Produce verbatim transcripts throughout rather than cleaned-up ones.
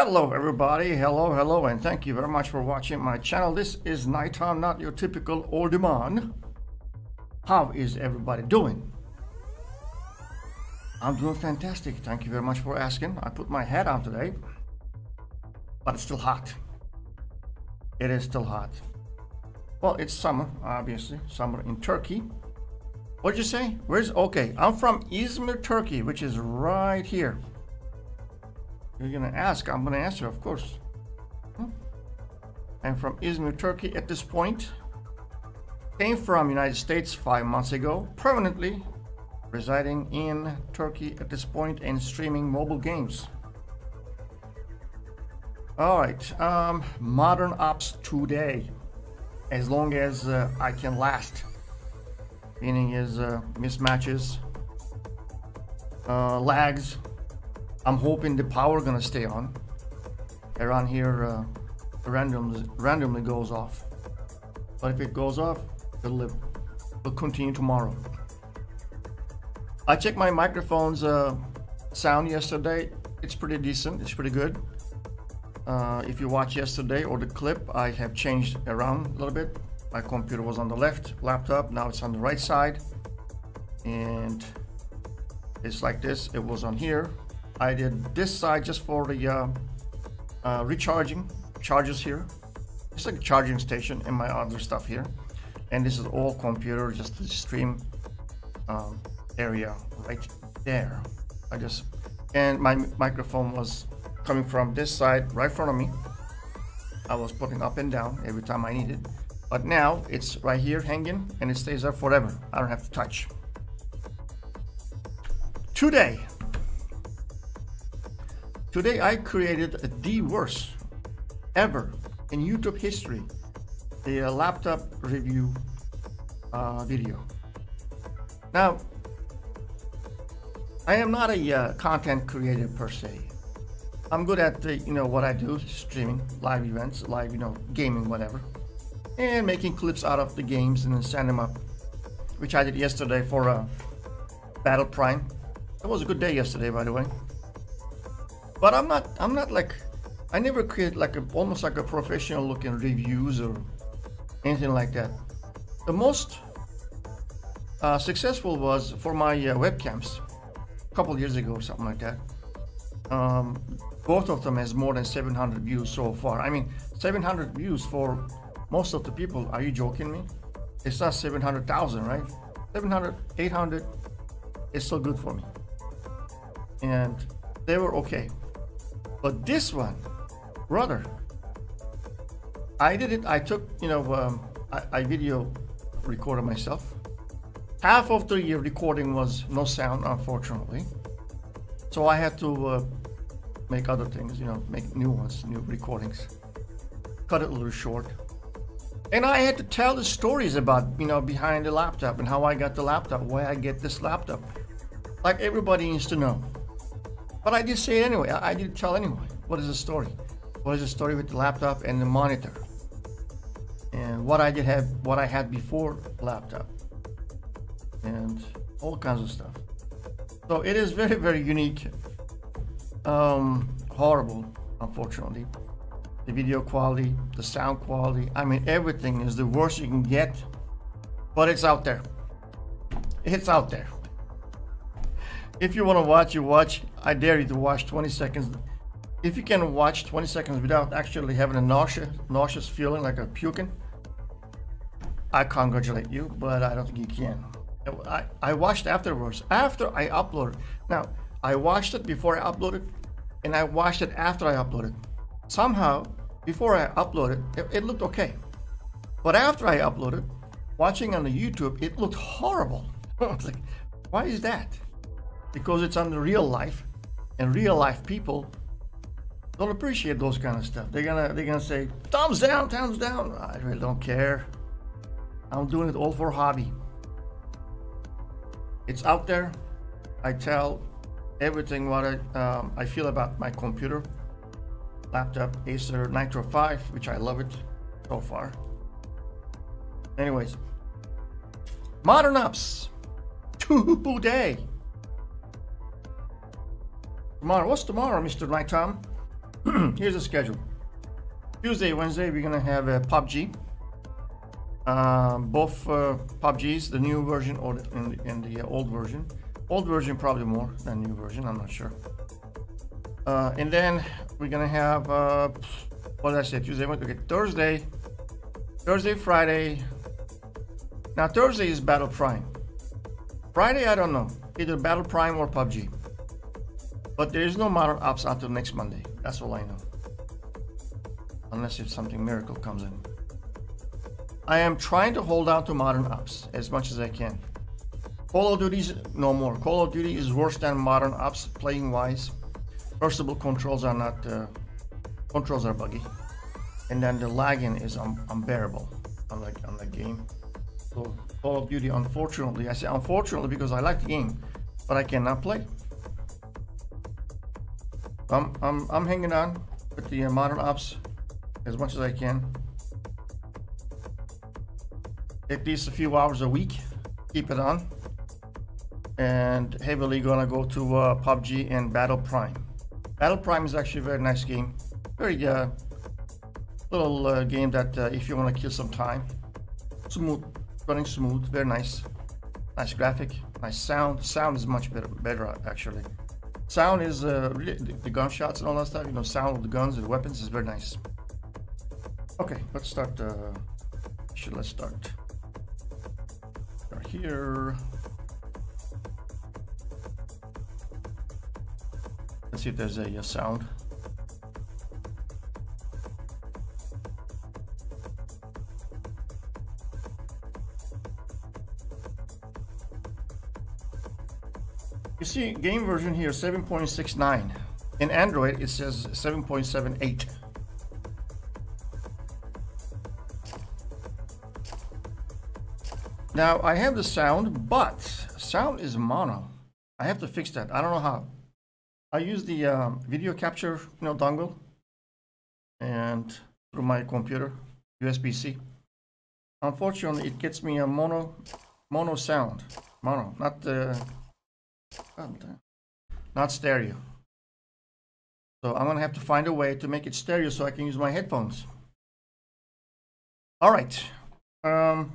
Hello everybody, hello, hello, and thank you very much for watching my channel. This is NYTOM, not your typical old man. How is everybody doing? I'm doing fantastic, thank you very much for asking. I put my head on today, but it's still hot. It is still hot. Well, it's summer, obviously, summer in Turkey. What'd you say? Where's, okay, I'm from Izmir, Turkey, which is right here. You're gonna ask, I'm gonna answer, of course. I'm from Izmir, Turkey at this point. Came from United States five months ago, permanently residing in Turkey at this point and streaming mobile games. All right, um, Modern Ops today, as long as uh, I can last. Meaning is uh, mismatches, uh, lags. I'm hoping the power gonna stay on. Around here, uh, randoms, randomly goes off. But if it goes off, it'll, it'll continue tomorrow. I checked my microphone's uh, sound yesterday. It's pretty decent, it's pretty good. Uh, if you watch yesterday or the clip, I have changed around a little bit. My computer was on the left laptop, now it's on the right side. And it's like this, it was on here. I did this side just for the uh, uh, recharging charges here. It's like a charging station and my other stuff here. And this is all computer, just the stream um, area right there. I just, and my microphone was coming from this side right in front of me. I was putting up and down every time I needed. But now it's right here hanging and it stays there forever. I don't have to touch. Today. Today I created the worst ever in YouTube history, the uh, laptop review uh, video. Now, I am not a uh, content creator per se. I'm good at the, you know what I do, streaming, live events, live, you know, gaming, whatever, and making clips out of the games and then send them up, which I did yesterday for uh, Battle Prime. It was a good day yesterday, by the way. But I'm not, I'm not like, I never create like a, almost like a professional looking reviews or anything like that. The most uh, successful was for my uh, webcams a couple years ago or something like that. Um, both of them has more than seven hundred views so far. I mean, seven hundred views for most of the people. Are you joking me? It's not seven hundred thousand, right? seven hundred, eight hundred is so good for me. And they were okay. But this one, brother, I did it, I took, you know, um, I, I video recorded myself. Half of the recording was no sound, unfortunately. So I had to uh, make other things, you know, make new ones, new recordings. Cut it a little short. And I had to tell the stories about, you know, behind the laptop and how I got the laptop, why I get this laptop. Like everybody needs to know. But I did say it anyway, I did tell anyway. What is the story? What is the story with the laptop and the monitor? And what I did have, what I had before laptop. And all kinds of stuff. So it is very, very unique. Um, horrible, unfortunately. The video quality, the sound quality, I mean, everything is the worst you can get. But it's out there. It's out there. If you want to watch, you watch. I dare you to watch twenty seconds. If you can watch twenty seconds without actually having a nauseous, nauseous feeling like a puking, I congratulate you, but I don't think you can. I, I watched afterwards, after I uploaded. Now, I watched it before I uploaded, and I watched it after I uploaded. Somehow, before I uploaded, it, it looked okay. But after I uploaded, watching on the YouTube, it looked horrible. I was like, why is that? Because it's on the real life, and real life people don't appreciate those kind of stuff. They're gonna they're gonna say thumbs down, thumbs down. I really don't care. I'm doing it all for hobby. It's out there. I tell everything what I um, I feel about my computer, laptop, Acer Nitro five, which I love it so far. Anyways, Modern Ops today. Tomorrow, what's tomorrow, Mister NYTOM? Here's the schedule. Tuesday, Wednesday, we're gonna have a P U B G. Uh, both uh, P U B Gs, the new version or the, and the, and the uh, old version. Old version probably more than new version. I'm not sure. Uh, and then we're gonna have uh, what did I say? Tuesday, Wednesday, okay, Thursday, Thursday, Friday. Now Thursday is Battle Prime. Friday, I don't know, either Battle Prime or P U B G. But there is no Modern Ops until next Monday. That's all I know. Unless if something miracle comes in. I am trying to hold out to Modern Ops as much as I can. Call of Duty's no more. Call of Duty is worse than Modern Ops playing wise. First of all, controls are not uh, controls are buggy, and then the lagging is un unbearable on the on the game. So Call of Duty, unfortunately, I say unfortunately because I like the game, but I cannot play. I'm I'm I'm hanging on with the uh, Modern Ops as much as I can. At least a few hours a week, keep it on, and heavily gonna go to uh, P U B G and Battle Prime. Battle Prime is actually a very nice game, very uh, little uh, game that uh, if you want to kill some time, smooth, running smooth, very nice, nice graphic, nice sound. Sound is much better, better actually. Sound is uh, really, the, the gunshots and all that stuff. You know, sound of the guns and the weapons is very nice. Okay, let's start. Uh, should let's start. Start here. Let's see if there's a, a sound. You see, game version here seven point six nine. In Android, it says seven point seven eight. Now I have the sound, but sound is mono. I have to fix that. I don't know how. I use the um, video capture, you know, dongle, and through my computer, U S B C. Unfortunately, it gets me a mono, mono sound, mono, not uh, not stereo. So I'm gonna have to find a way to make it stereo so I can use my headphones. All right. Um,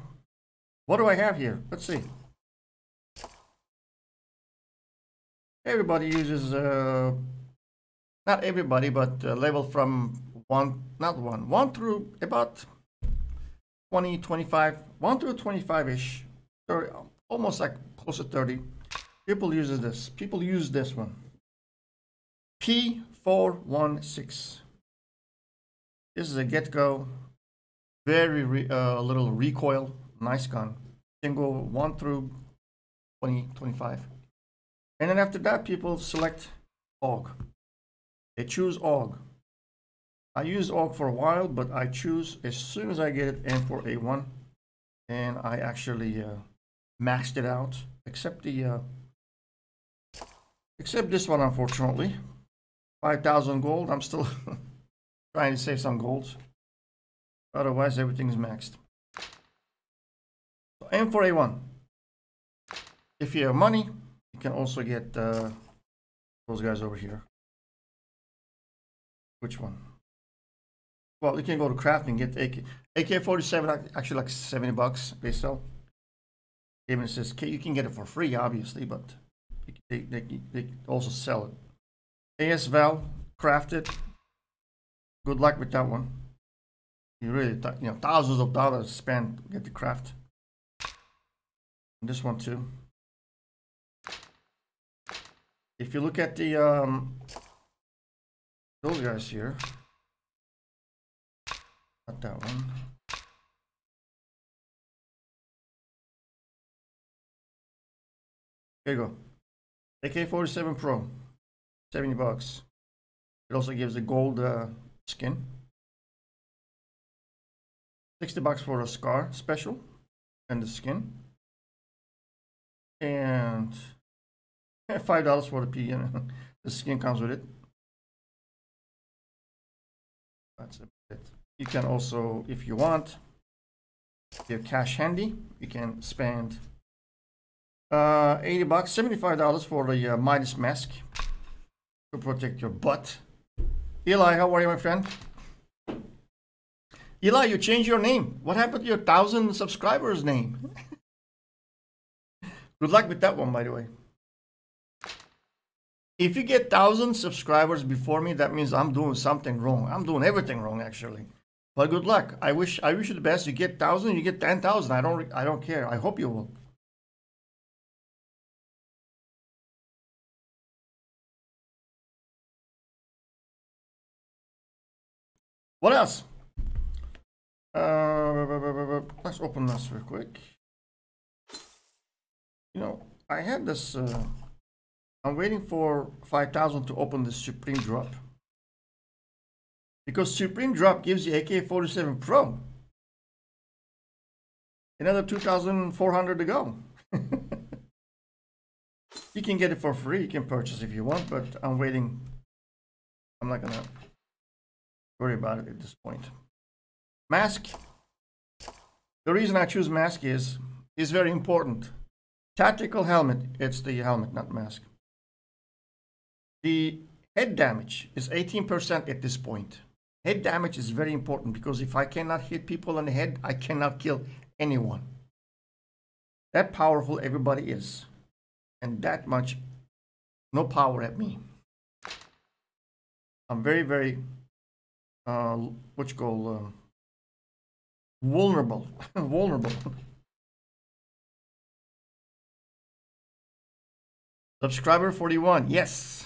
What do I have here? Let's see. Everybody uses, uh, not everybody, but uh, level from one, not one, one through about twenty, twenty-five, one through twenty-five-ish, almost like close to thirty. People uses this. People use this one. P four one six. This is a get-go, very re uh, little recoil. Nice gun. Can go one through twenty, twenty-five, and then after that people select A U G. They choose A U G. I use A U G for a while, but I choose as soon as I get it M four A one, and I actually uh, maxed it out, except the uh, except this one, unfortunately. Five thousand gold. I'm still trying to save some gold, otherwise everything's maxed. M four A one. If you have money, you can also get uh, those guys over here. Which one? Well, you can go to craft and get A K. A K forty-seven, actually like seventy bucks they sell. Even says you can get it for free, obviously, but they, they, they also sell it. A S Val, crafted. Good luck with that one. You really, you know, thousands of dollars spent to get the craft. This one too. If you look at the um, those guys here, not that one. There you go. A K forty-seven Pro, seventy bucks. It also gives a gold uh, skin. sixty bucks for a SCAR special and the skin. And five dollars for the P, and the skin comes with it. That's it. You can also, if you want, if you have cash handy, you can spend uh, eighty bucks, seventy-five dollars for the uh, Midas mask to protect your butt. Eli, how are you, my friend? Eli, you changed your name. What happened to your thousand subscribers name? Good luck with that one, by the way. If you get thousand subscribers before me, that means I'm doing something wrong. I'm doing everything wrong, actually. But good luck. I wish I wish you the best. You get thousand, you get ten thousand. I don't I don't care. I hope you will. What else? Uh, let's open this real quick. You know, I had this. Uh, I'm waiting for five thousand to open the Supreme Drop, because Supreme Drop gives you A K forty-seven Pro. Another two thousand four hundred to go. You can get it for free. You can purchase if you want, but I'm waiting. I'm not gonna worry about it at this point. Mask. The reason I choose mask is is very important. Tactical helmet. It's the helmet, not mask. The head damage is eighteen percent at this point. Head damage is very important, because if I cannot hit people on the head, I cannot kill anyone. That powerful everybody is, and that much no power at me. I'm very, very uh, what you call uh, vulnerable. Vulnerable. Subscriber forty-one, yes.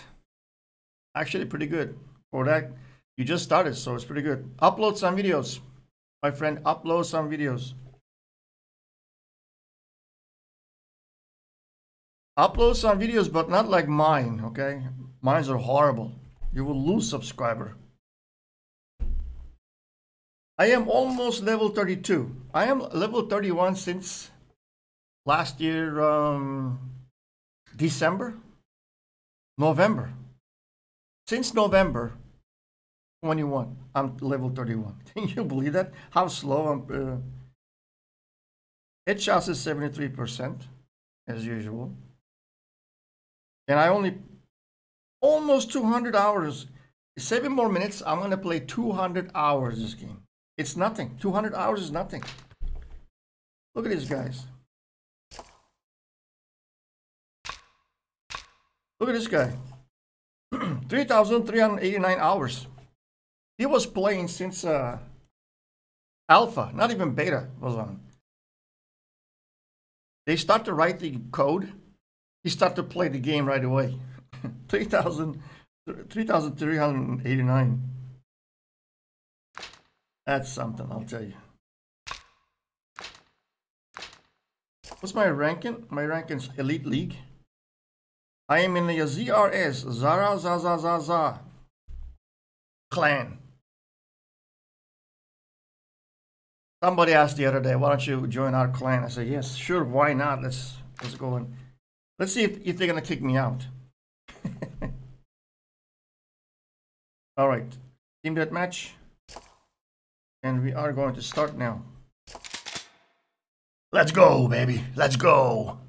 Actually pretty good for that. You just started, so it's pretty good. Upload some videos, my friend. Upload some videos. Upload some videos, but not like mine, okay? Mines are horrible. You will lose subscriber. I am almost level thirty-two. I am level thirty-one since last year, um, December, November. Since November twenty-one, I'm level thirty-one. Can you believe that? How slow I'm... Uh, headshots is seventy-three percent, as usual. And I only... Almost two hundred hours. Seven more minutes, I'm going to play two hundred hours this game. It's nothing. two hundred hours is nothing. Look at these guys. Look at this guy. three thousand three hundred eighty-nine hours. He was playing since uh, alpha, not even beta was on. They start to write the code. He started to play the game right away. three thousand three hundred eighty-nine. That's something, I'll tell you. What's my ranking? My ranking's Elite League. I am in the Z R S, Zara Zaza Zaza clan. Somebody asked the other day, why don't you join our clan? I said, yes, sure, why not? Let's let's go and let's see if, if they're gonna kick me out. All right, team deathmatch, and we are going to start now. Let's go, baby. Let's go.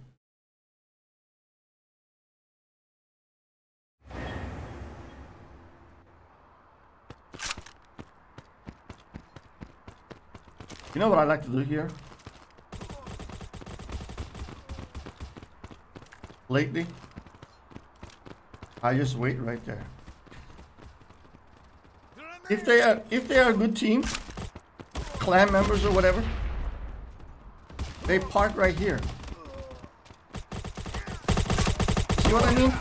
You know what I like to do here lately? I just wait right there. If they are if they are a good team, clan members or whatever, they park right here. See what I mean?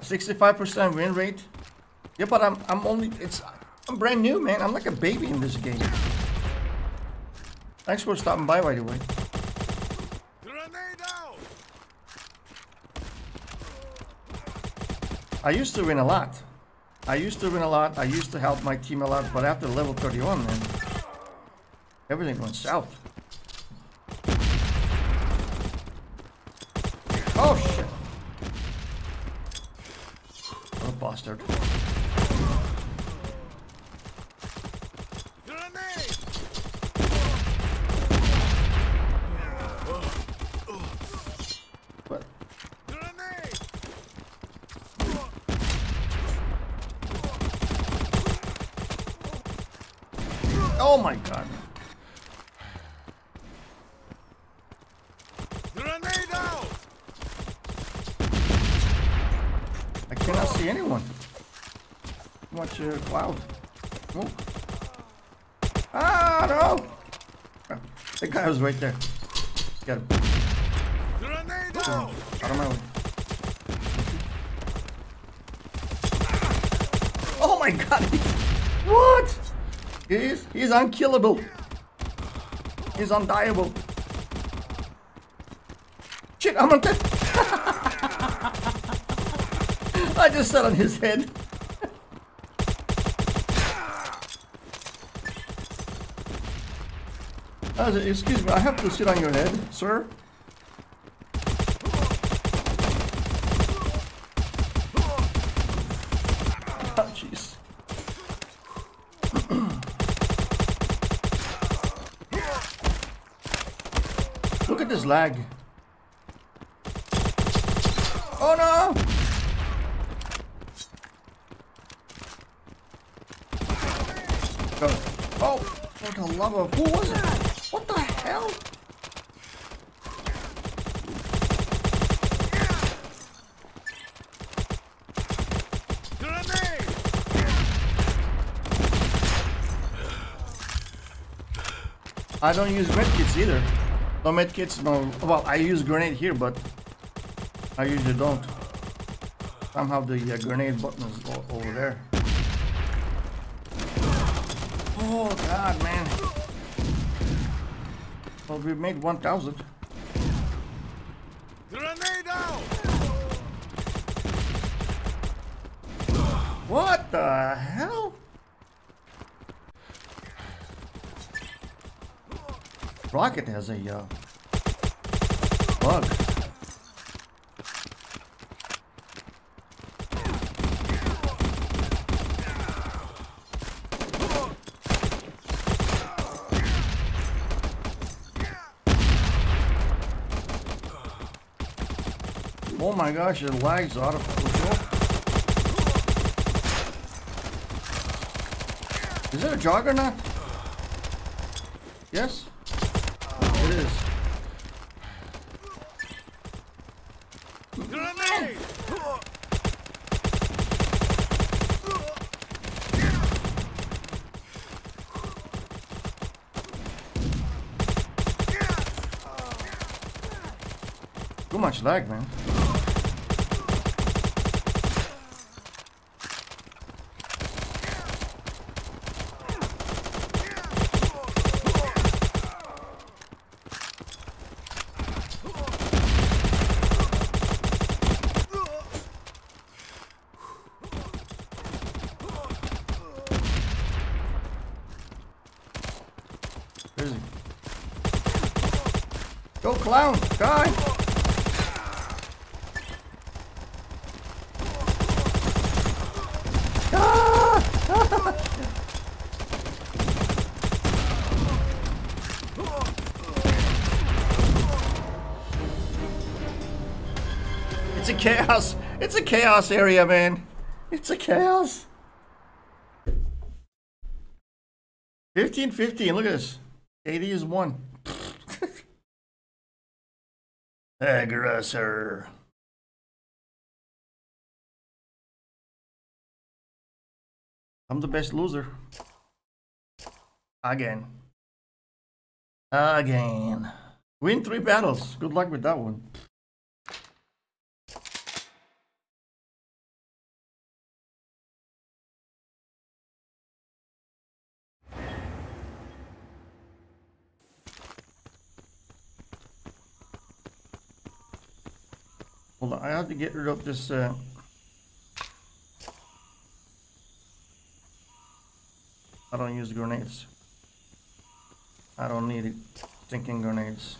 sixty-five percent win rate. Yeah, but I'm I'm only it's I'm brand new, man. I'm like a baby in this game. Thanks for stopping by, by the way. I used to win a lot. I used to win a lot. I used to help my team a lot, but after level thirty-one, man, everything went south. Oh shit. Bastard. Oh my god. Grenade out! I cannot see anyone. Watch a cloud. Move. Ah, no! The guy was right there. Got him. Grenade out! Out of my way. Oh my god! What? He's he's unkillable. He's undiable. Shit, I'm on top. I just sat on his head. Said, excuse me, I have to sit on your head, sir. Oh, jeez. Look at this lag. Oh no! Oh, for the love of... Who was it? What the hell? I don't use medkits either. No medkits, no. Well, I use grenade here, but I usually don't. Somehow the uh, grenade button is over there. Oh god, man. Well, we made one thousand. Grenade out! What the hell? Rocket has a uh, bug. Oh my gosh, it lags out of control. Is it a juggernaut? Yes? It is. Grenade! Too much lag, man. Go clown, die! Ah! It's a chaos! It's a chaos area, man! It's a chaos! fifteen fifteen, look at this. eighty is one. Aggressor. I'm the best loser. Again. Again. Win three battles. Good luck with that one. Hold on, I have to get rid of this. Uh... I don't use grenades. I don't need it. Thinking grenades.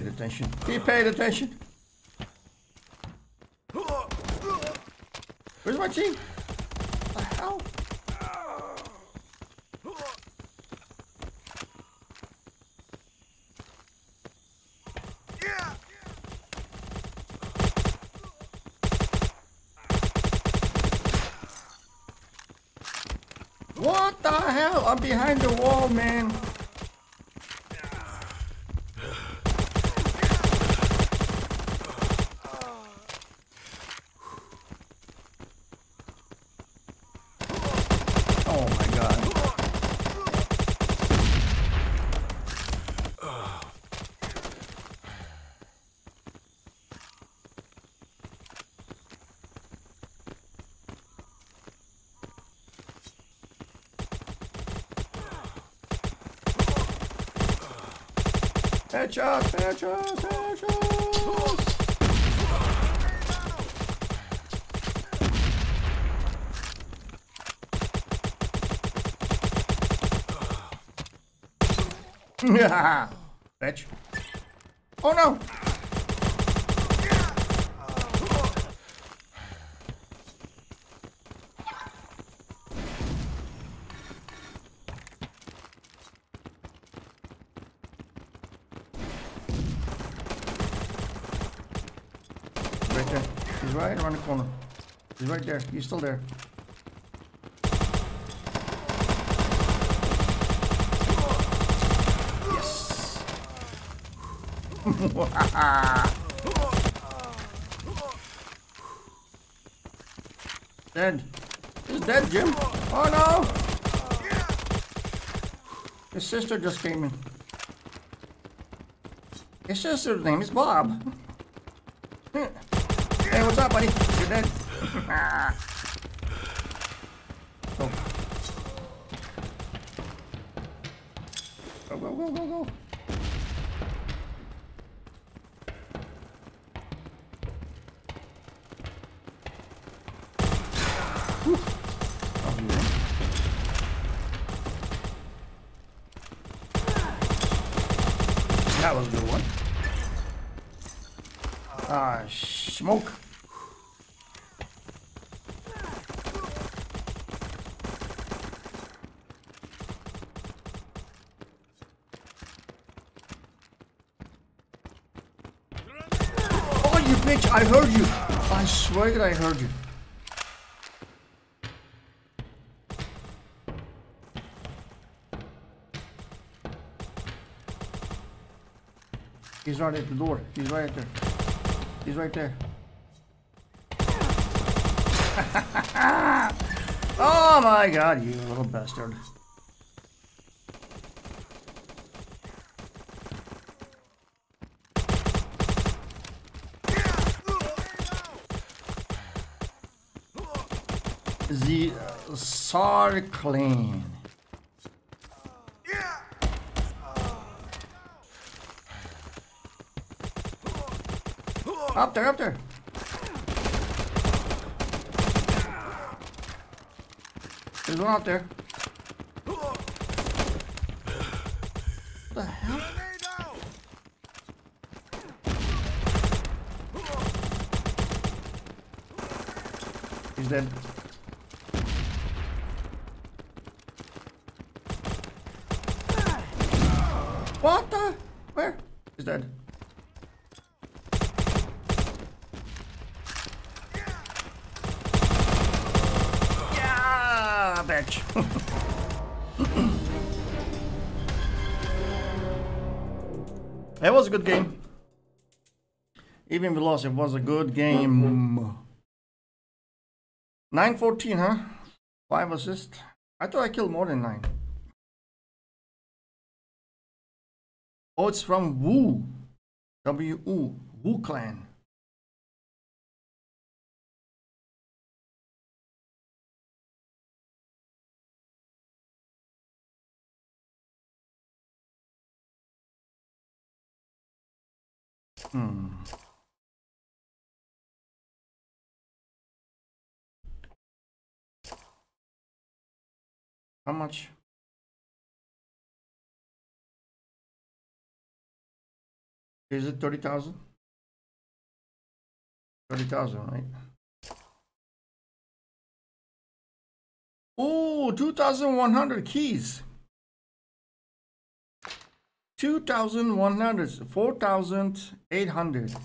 paid attention. He paid attention. Where's my team? What the hell? What the hell? I'm behind the wall, man. Headshots, headshots, headshots! Bitch. Oh no! He's right around the corner. He's right there. He's still there. Yes. Dead. He's dead, Jim. Oh no! His sister just came in. His sister's name is Bob. Hey, what's up, buddy? You're dead. Ah. Go. Go, go, go, go, go. That was a good one. Ah, smoke. Bitch, I heard you. I swear that I heard you. He's right at the door. He's right there. He's right there. Oh my god, you little bastard. The uh, S C A R clean. Yeah. Up there, up there. There's one out there. What the hell? He's dead. What the? Where? He's dead. Yeah, bitch. It was a good game. Even if we lost, it was a good game. nine fourteen, huh? five assists. I thought I killed more than nine. Oh, it's from Wu, W U, Wu clan. Hmm. How much? Is it thirty thousand? thirty thousand, right? Oh, two thousand one hundred keys. two thousand one hundred, four thousand eight hundred. So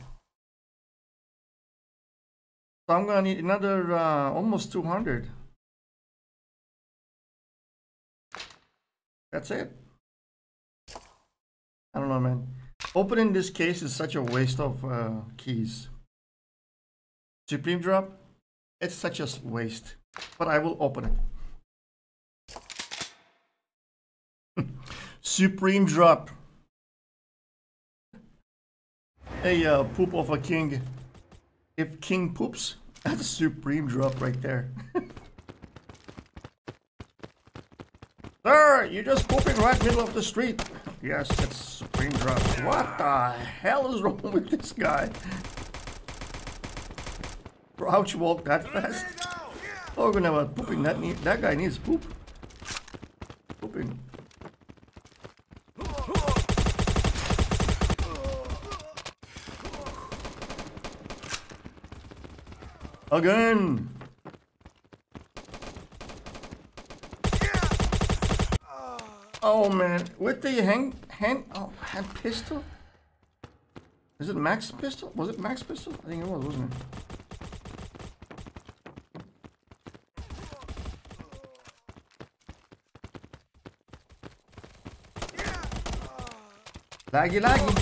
I'm gonna need another uh, almost two hundred. That's it. I don't know, man. Opening this case is such a waste of uh, keys. Supreme Drop, it's such a waste, but I will open it. Supreme Drop. Hey, uh, poop of a king. If king poops, that's a Supreme Drop right there. Sir, you're just pooping right middle of the street. Yes, that's Supreme Drop. What the hell is wrong with this guy? Ouch, walk that fast. Oh, we're gonna have a pooping. That, need, that guy needs poop. Pooping. Again. Oh man, with the hand, hand, oh, hand pistol? Is it max pistol? Was it max pistol? I think it was, wasn't it? Laggy, laggy.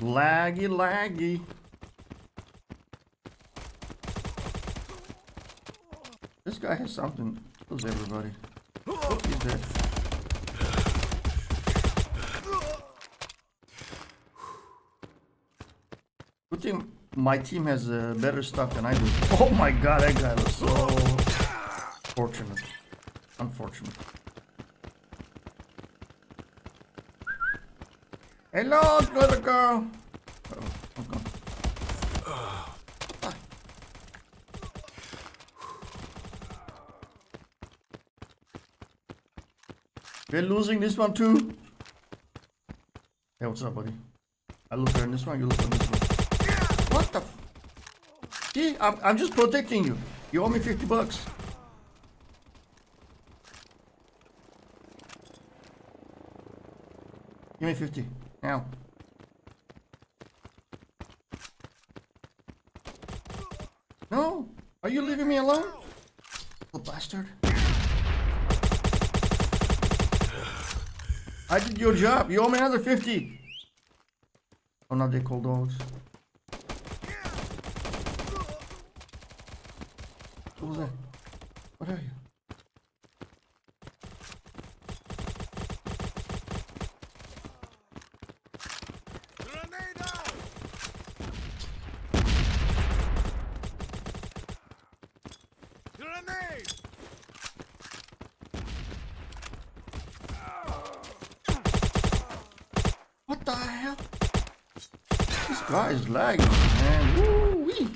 Laggy, laggy. This guy has something. Kills everybody. Oh, he's dead. Good thing my team has uh, better stuff than I do. Oh my god, that guy was so fortunate. Unfortunate. Hello, little girl. Uh-oh, I'm gone. We're losing this one too. Hey, what's up, buddy? I look on this one, you look on this one. What the f? See, I'm, I'm just protecting you. You owe me fifty bucks. Give me fifty. Now. No! Are you leaving me alone? Little bastard. I did your job. You owe me another fifty. Oh, now they call dogs. What was that? What are you? Is lagging, man. Woo-wee.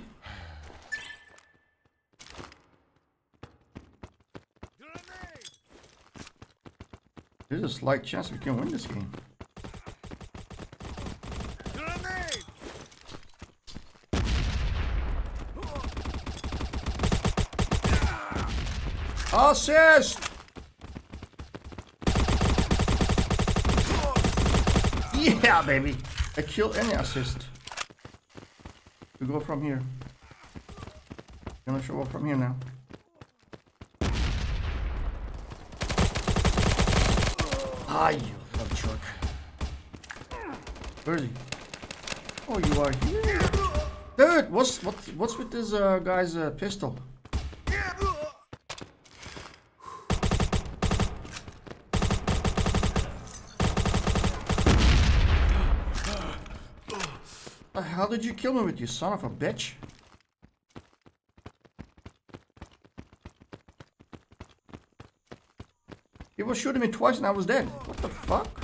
There's a slight chance we can win this game. Assist! Yeah, baby. I kill any assist. We go from here. I'm gonna show up from here now. Ah, you love truck. Where is he? Oh, you are here. Dude, what's what's what's with this uh, guy's uh, pistol? How did you kill me with you son of a bitch? He was shooting me twice and I was dead. What the fuck?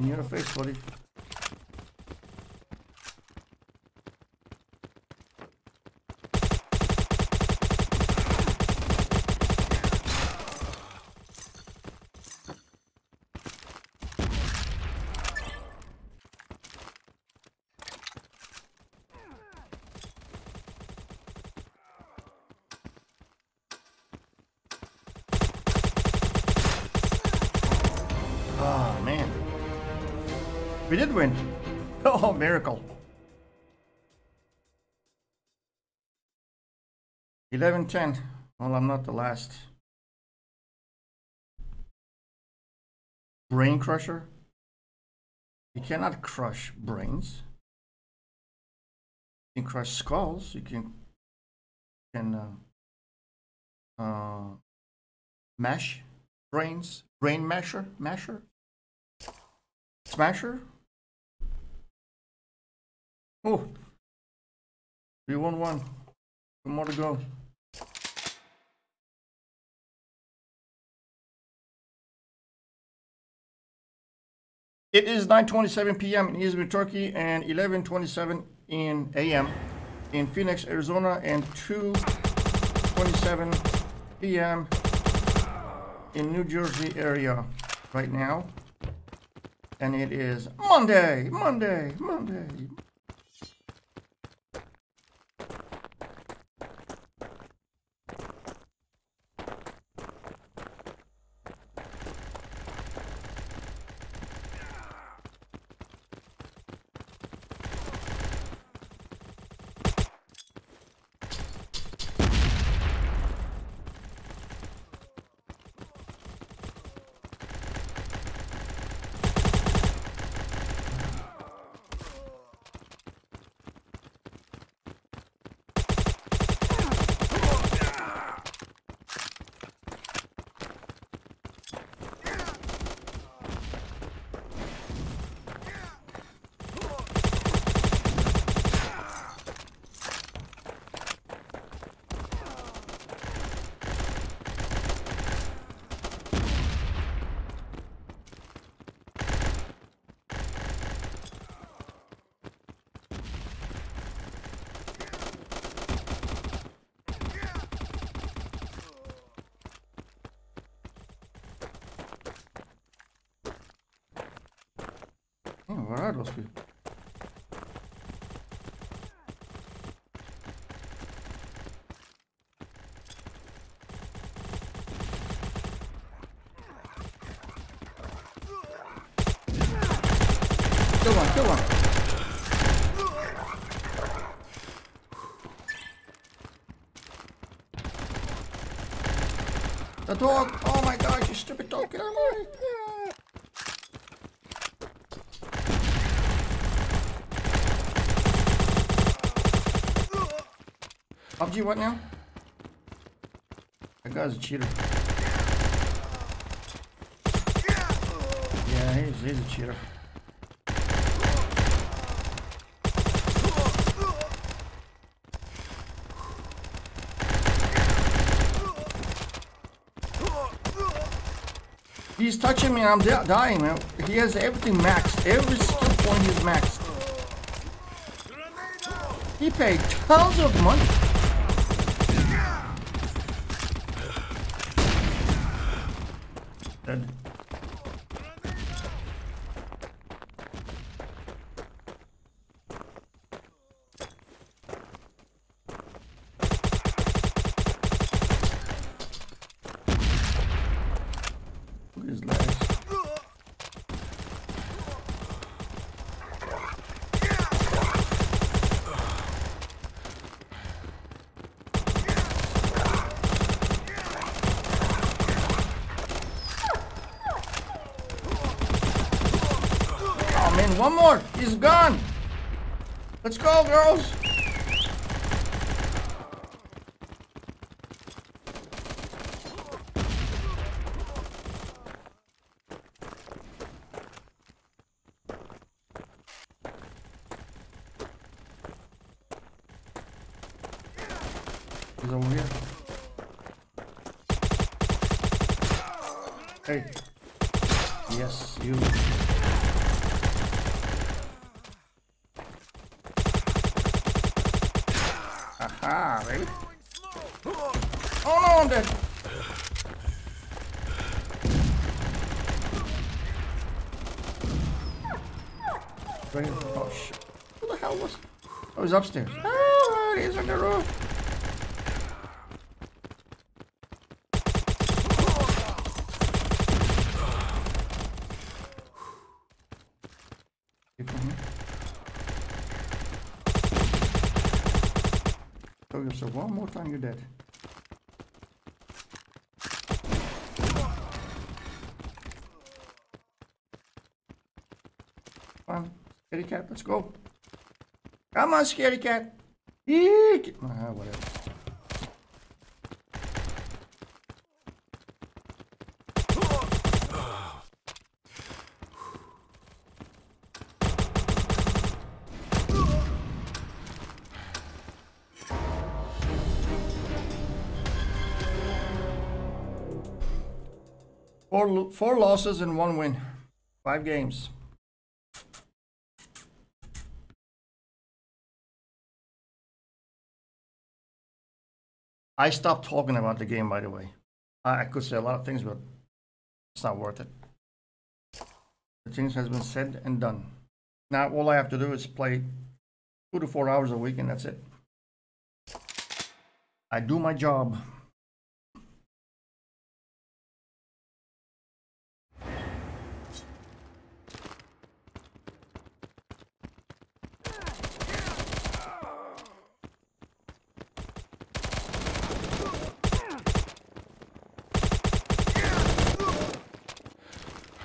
In your face, buddy. We did win. Oh, miracle. eleven ten. Well, I'm not the last. Brain crusher. You cannot crush brains. You can crush skulls. You can, can uh, uh, mash brains. Brain masher. Masher. Smasher. Oh, we won one. Two more to go. It is nine twenty-seven p m in Izmir, Turkey, and eleven twenty-seven in a m in Phoenix, Arizona, and two twenty-seven p m in New Jersey area right now. And it is Monday, Monday, Monday. Where are those people? Kill one, kill one. The dog! Oh my god, you stupid dog, get out of my way! P U B G, what now? That guy's a cheater. Yeah, he's, he's a cheater. He's touching me and I'm di dying, man. He has everything maxed. Every skill point is maxed. He paid tons of money. Dead. Look at his legs. One more! He's gone! Let's go, girls! He's over here. Hey. Yes, you. Ah, baby. Oh no, I'm dead. Oh shit. Who the hell was? I was upstairs. Oh, he's on the roof. Throw yourself one more time, you're dead. Come on, scary cat, let's go. Come on, scary cat. Eek. Ah, whatever. Four, four losses and one win. Five games. I stopped talking about the game, by the way. I, I could say a lot of things, but it's not worth it. The things has been said and done. Now all I have to do is play two to four hours a week, and that's it. I do my job.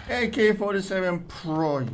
A K forty-seven Pro. You.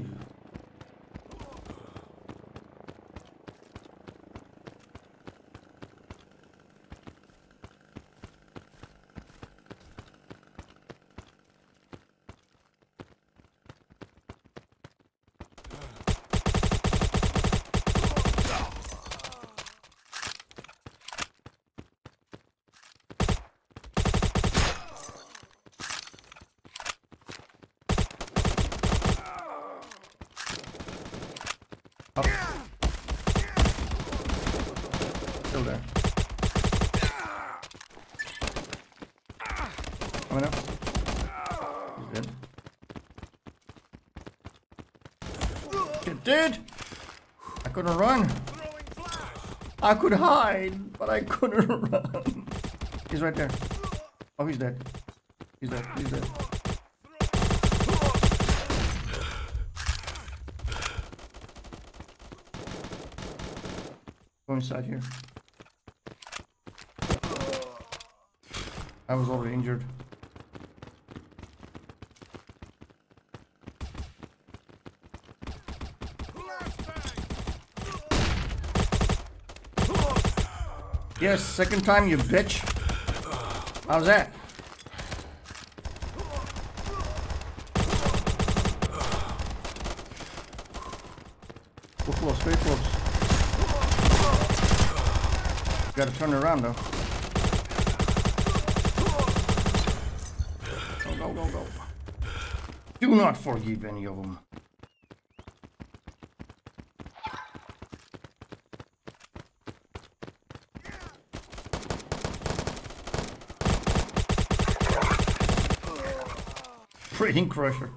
Dude, I couldn't run. I could hide, but I couldn't run. He's right there. Oh, he's dead. He's dead. He's dead. Go inside here. I was already injured. Yes, second time, you bitch. How's that? We're close, very close. Gotta turn around though. Go, go, go, go. Do not forgive any of them. Brain Crusher.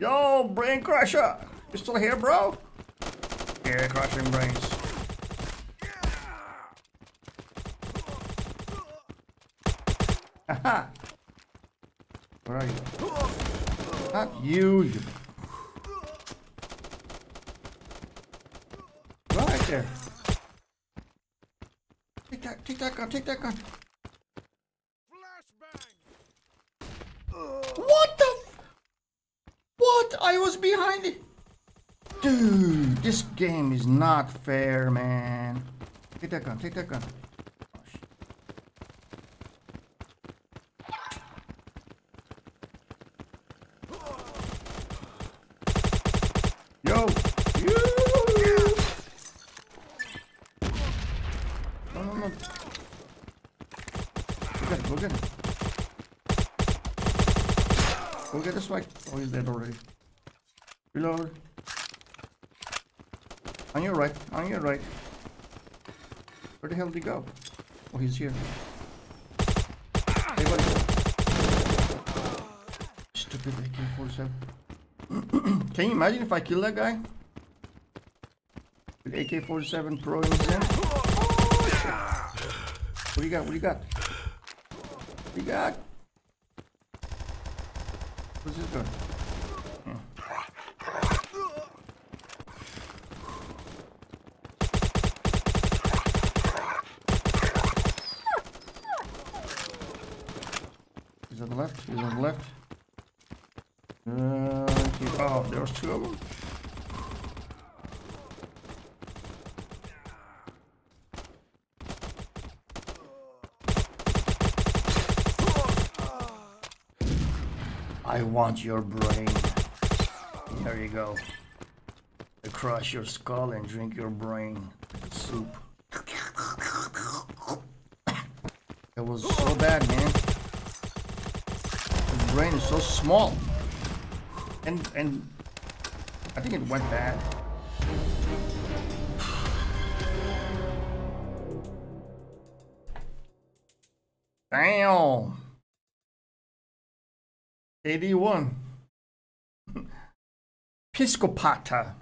Yo, Brain Crusher! You still here, bro? Yeah, crushing brains. Haha! Where are you? Not you, you. Right there. Take that, take that gun, take that gun. I was behind it. Dude, this game is not fair, man. Take that gun, take that gun. Oh, shit. Yo, you. No, no, no. Go get it, go get it. Go get this fight. Oh, he's dead already. Reload. On your right, on your right. Where the hell did he go? Oh, he's here. Hey, what? Stupid A K forty-seven. Can you imagine if I kill that guy? With A K forty-seven Pro in his hand? What do you got? What do you got? What do you got? What's this gun? He's on the left, he's on the left. Uh, oh, there was two of them. I want your brain. There you go. I crush your skull and drink your brain soup. It was so bad, man. The brain is so small. And and I think it went bad. Damn. eighty-one. Piscopata.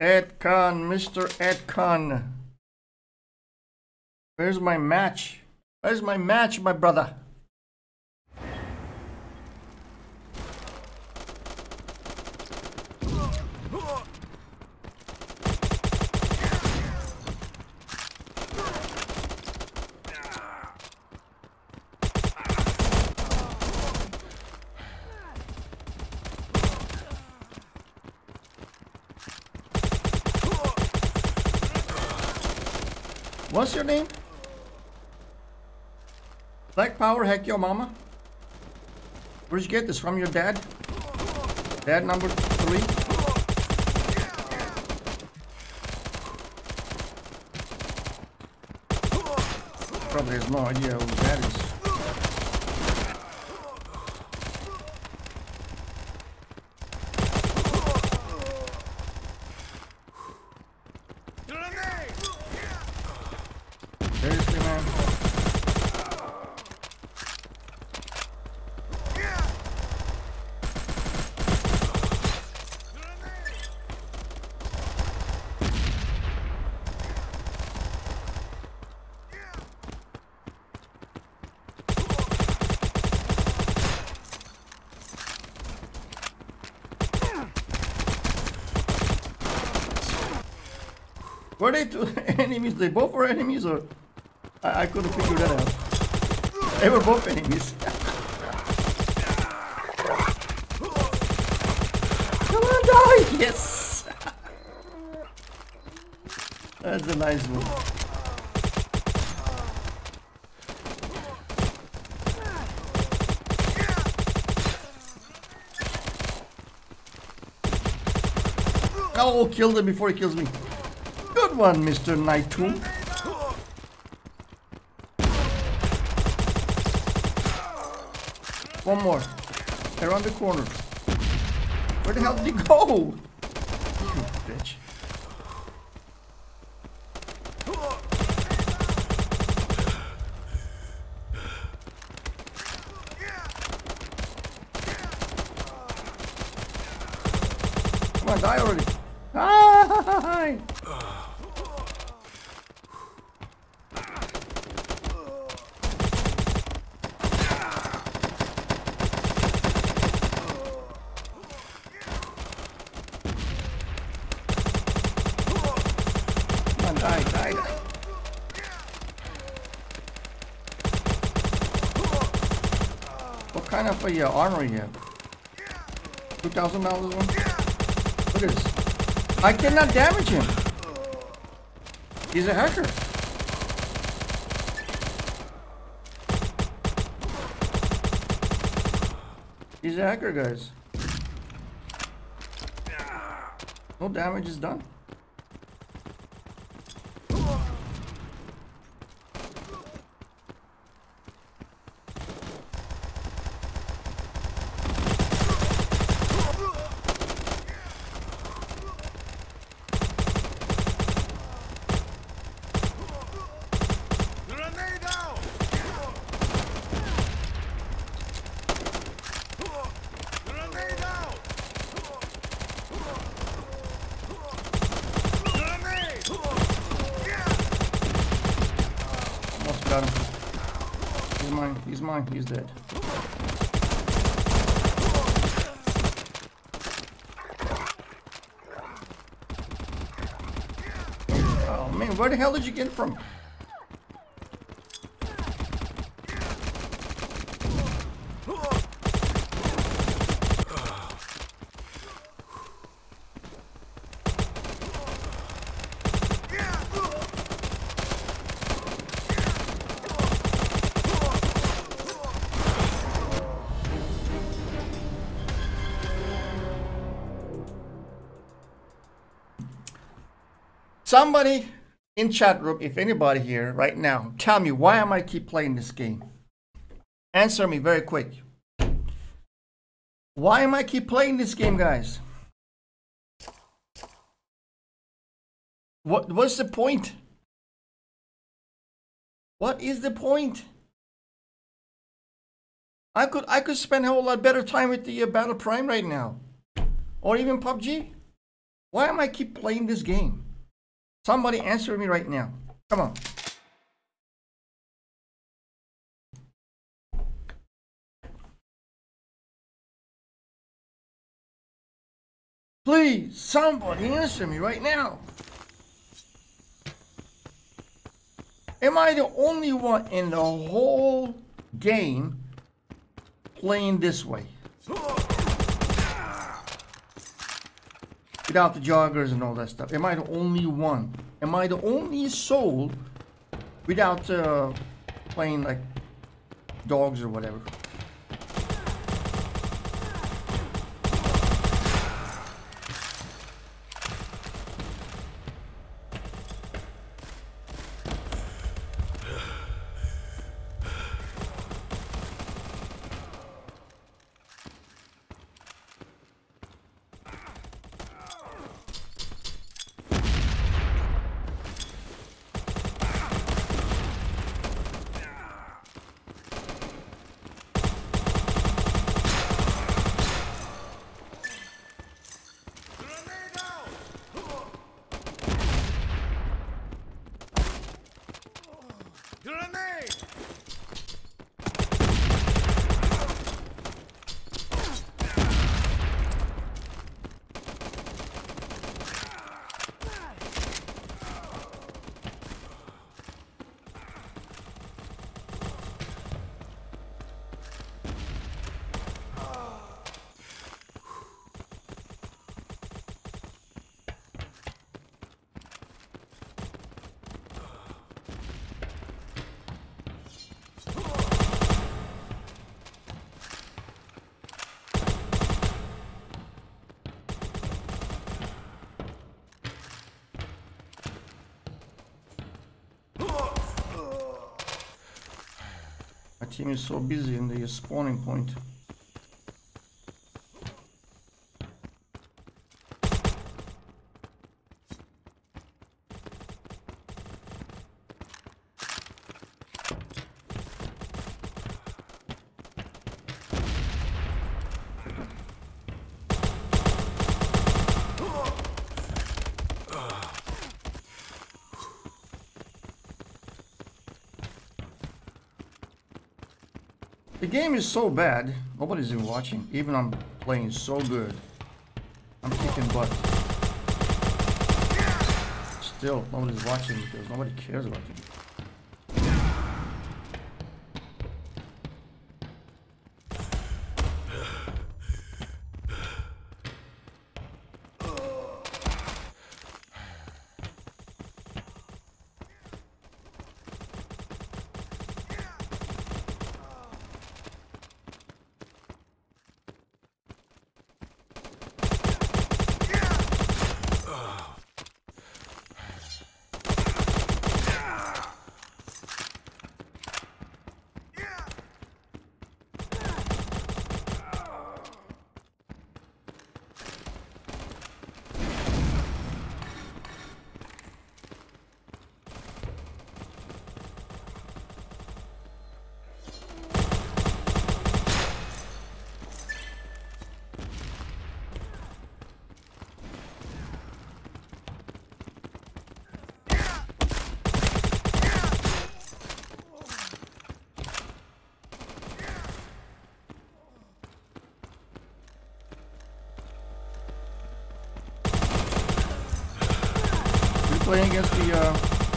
Edcon, Mister Edcon. Where's my match? Where's my match, my brother? What's your name? Black Power, heck yo mama. Where'd you get this from? Your dad? Dad number three? Probably has no idea who that is. Were they two enemies? They both were enemies, or I, I couldn't figure that out. They were both enemies. Come on, die! Yes! That's a nice one. Oh, kill them before he kills me. Good one, Mister NYTOM. One more. Around the corner. Where the hell did he go? You bitch. Come on, die already. Hi! Oh yeah, armory here. two thousand dollars one. Look at this. I cannot damage him. He's a hacker. He's a hacker, guys. No damage is done. Got him. He's mine. He's mine. He's dead. Oh man, where the hell did you get from? Somebody in chat room, if anybody here right now, tell me why am I keep playing this game? Answer me very quick. Why am I keep playing this game, guys? What what's the point? What is the point? I could I could spend a whole lot better time with the uh, Battle Prime right now, or even P U B G. Why am I keep playing this game? Somebody answer me right now. Come on. Please, somebody answer me right now. Am I the only one in the whole game playing this way? Without the joggers and all that stuff. Am I the only one? Am I the only soul without uh, playing like dogs or whatever? Team is so busy in the spawning point. The game is so bad, nobody's even watching. Even I'm playing so good. I'm kicking butt. Still, nobody's watching because nobody cares about me. playing against the uh,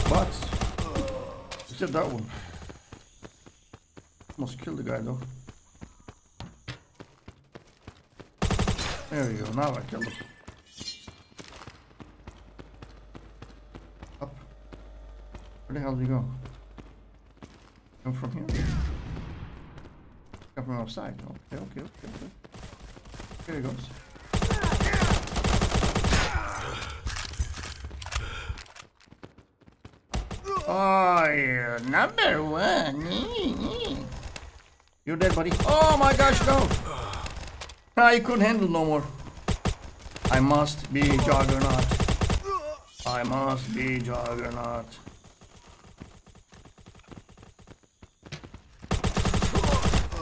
bots. Except that one. Almost killed the guy though. There we go, now I killed him. Up. Where the hell did he go? Come from here? Come from outside. Okay, okay, okay, okay. Here he goes. Oh, you're number one. You're dead, buddy. Oh my gosh, no. I couldn't handle no more. I must be Juggernaut. I must be Juggernaut.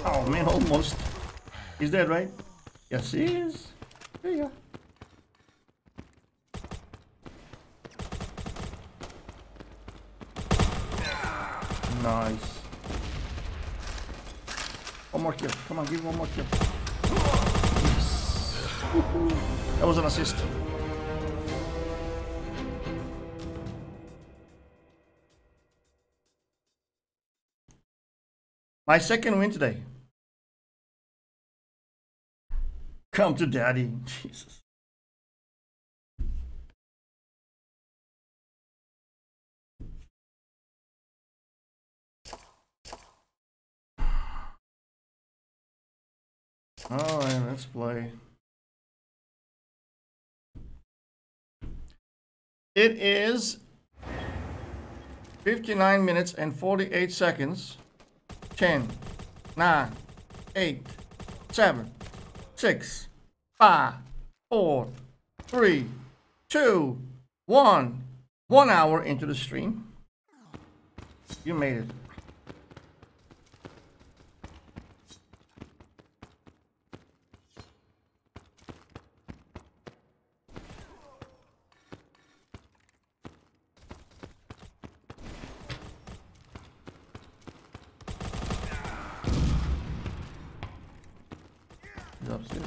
Oh man, almost. He's dead, right? Yes, he is. There you go. Nice. One more kill. Come on, give one more kill. Yes. That was an assist. My second win today. Come to daddy. Jesus. Alright, let's play. It is fifty-nine minutes and forty-eight seconds. ten, nine, eight, seven, six, five, four, three, two, one. One hour into the stream. You made it. Upstairs.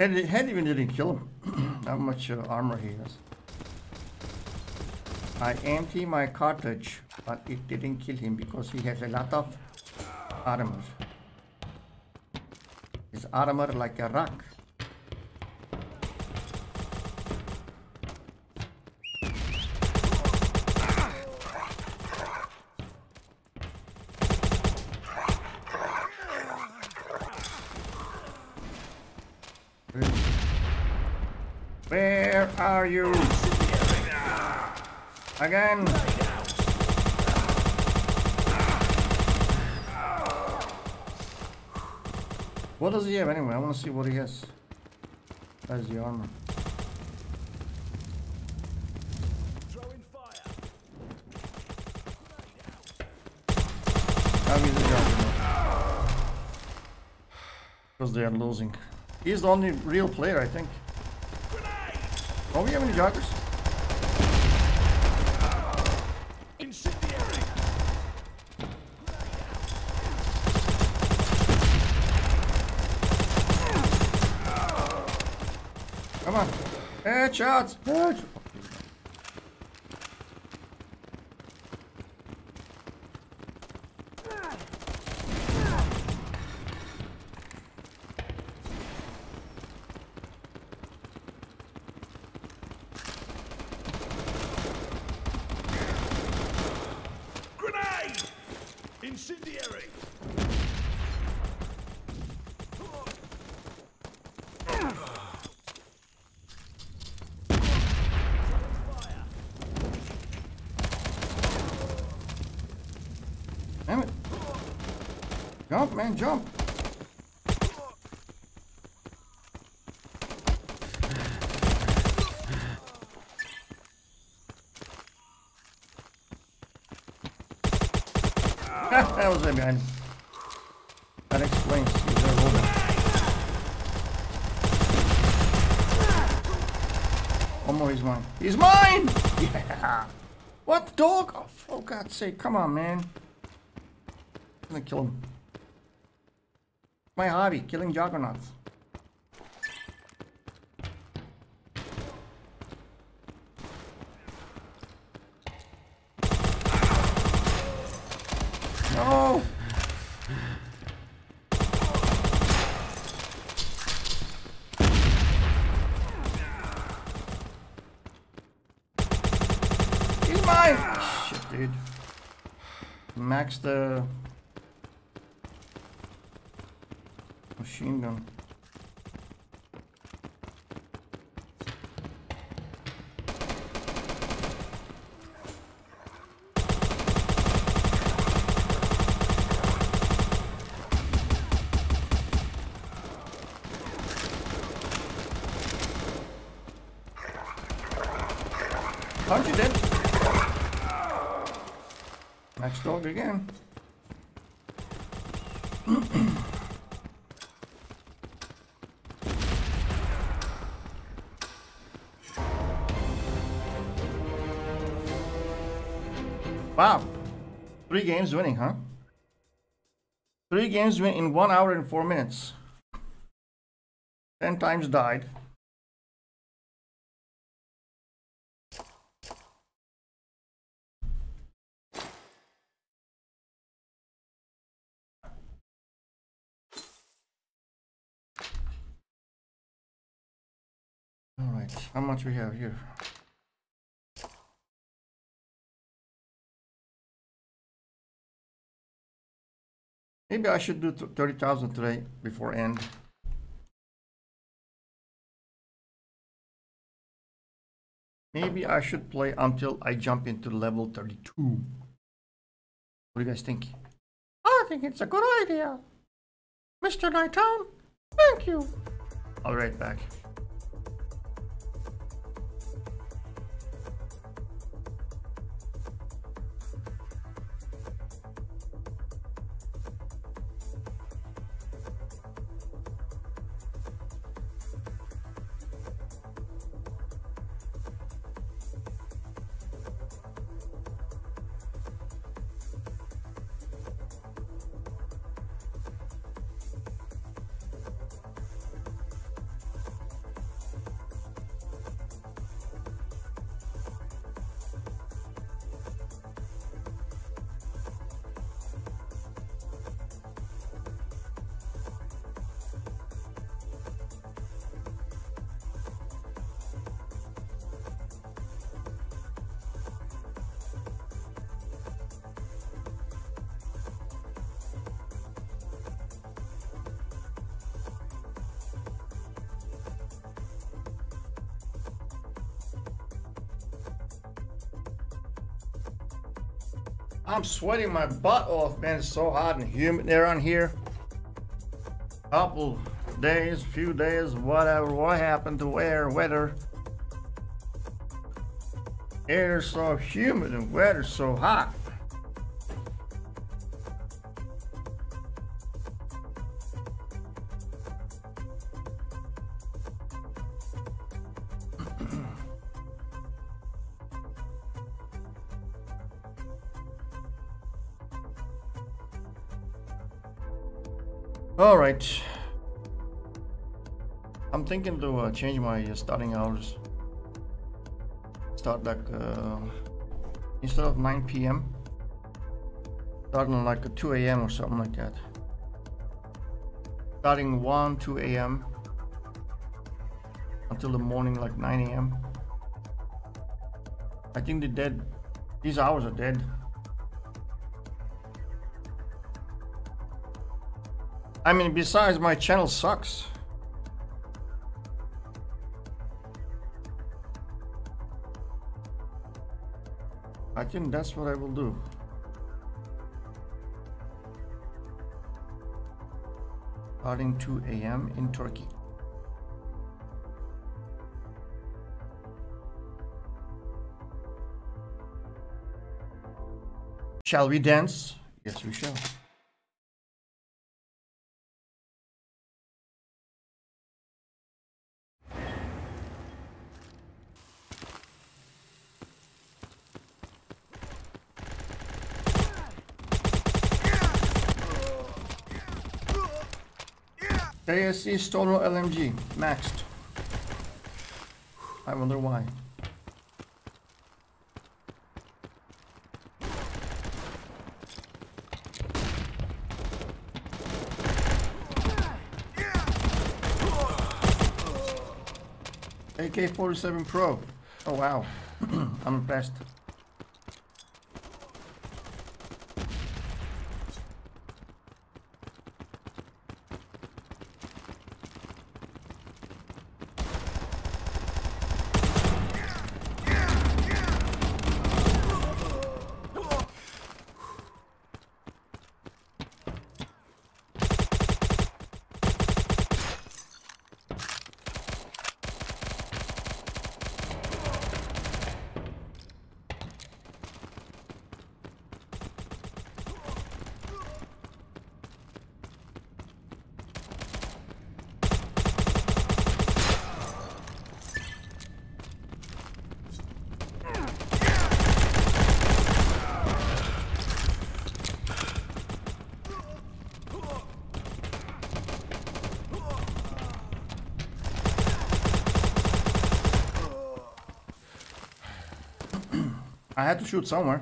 Head, head even didn't kill him. How much uh, armor he has. I emptied my cartridge, but it didn't kill him because he has a lot of armor. His armor like a rock. Where are you? Again. What does he have anyway? I want to see what he has. That is the armor. Throwing fire. That is the armor. Because they are losing. He's the only real player, I think. Don't we have any joggers? Come on. Headshots! Headshots! Grenade! Incendiary! Jump, man, jump! That was it, man. That explains. He's a robot. One more is mine. He's mine! Yeah! What, dog? Oh, for God's sake, come on, man. I'm gonna kill him. My hobby, killing juggernauts. No! He's mine! Shit, dude. Max the machine gun. Aren't you dead? Max dog again. Wow, three games winning, huh? Three games win in one hour and four minutes. Ten times died. All right, how much we have here? Maybe I should do thirty thousand today before end. Maybe I should play until I jump into level thirty-two. What do you guys think? I think it's a good idea. Mister NYTOM, thank you. I'll be right back. I'm sweating my butt off, man. It's so hot and humid around here. Couple days, few days, whatever. What happened to air, weather? Air's so humid and weather's so hot. All right, I'm thinking to uh, change my uh, starting hours. Start like uh, instead of nine P M starting like at two A M or something like that. Starting one, two A M until the morning, like nine A M I think the dead. These hours are dead. I mean, besides, my channel sucks. I think that's what I will do. Starting two A M in Turkey. Shall we dance? Yes, we shall. A S C Stono L M G maxed. I wonder why. A K forty-seven Pro. Oh wow, I'm impressed. I had to shoot somewhere.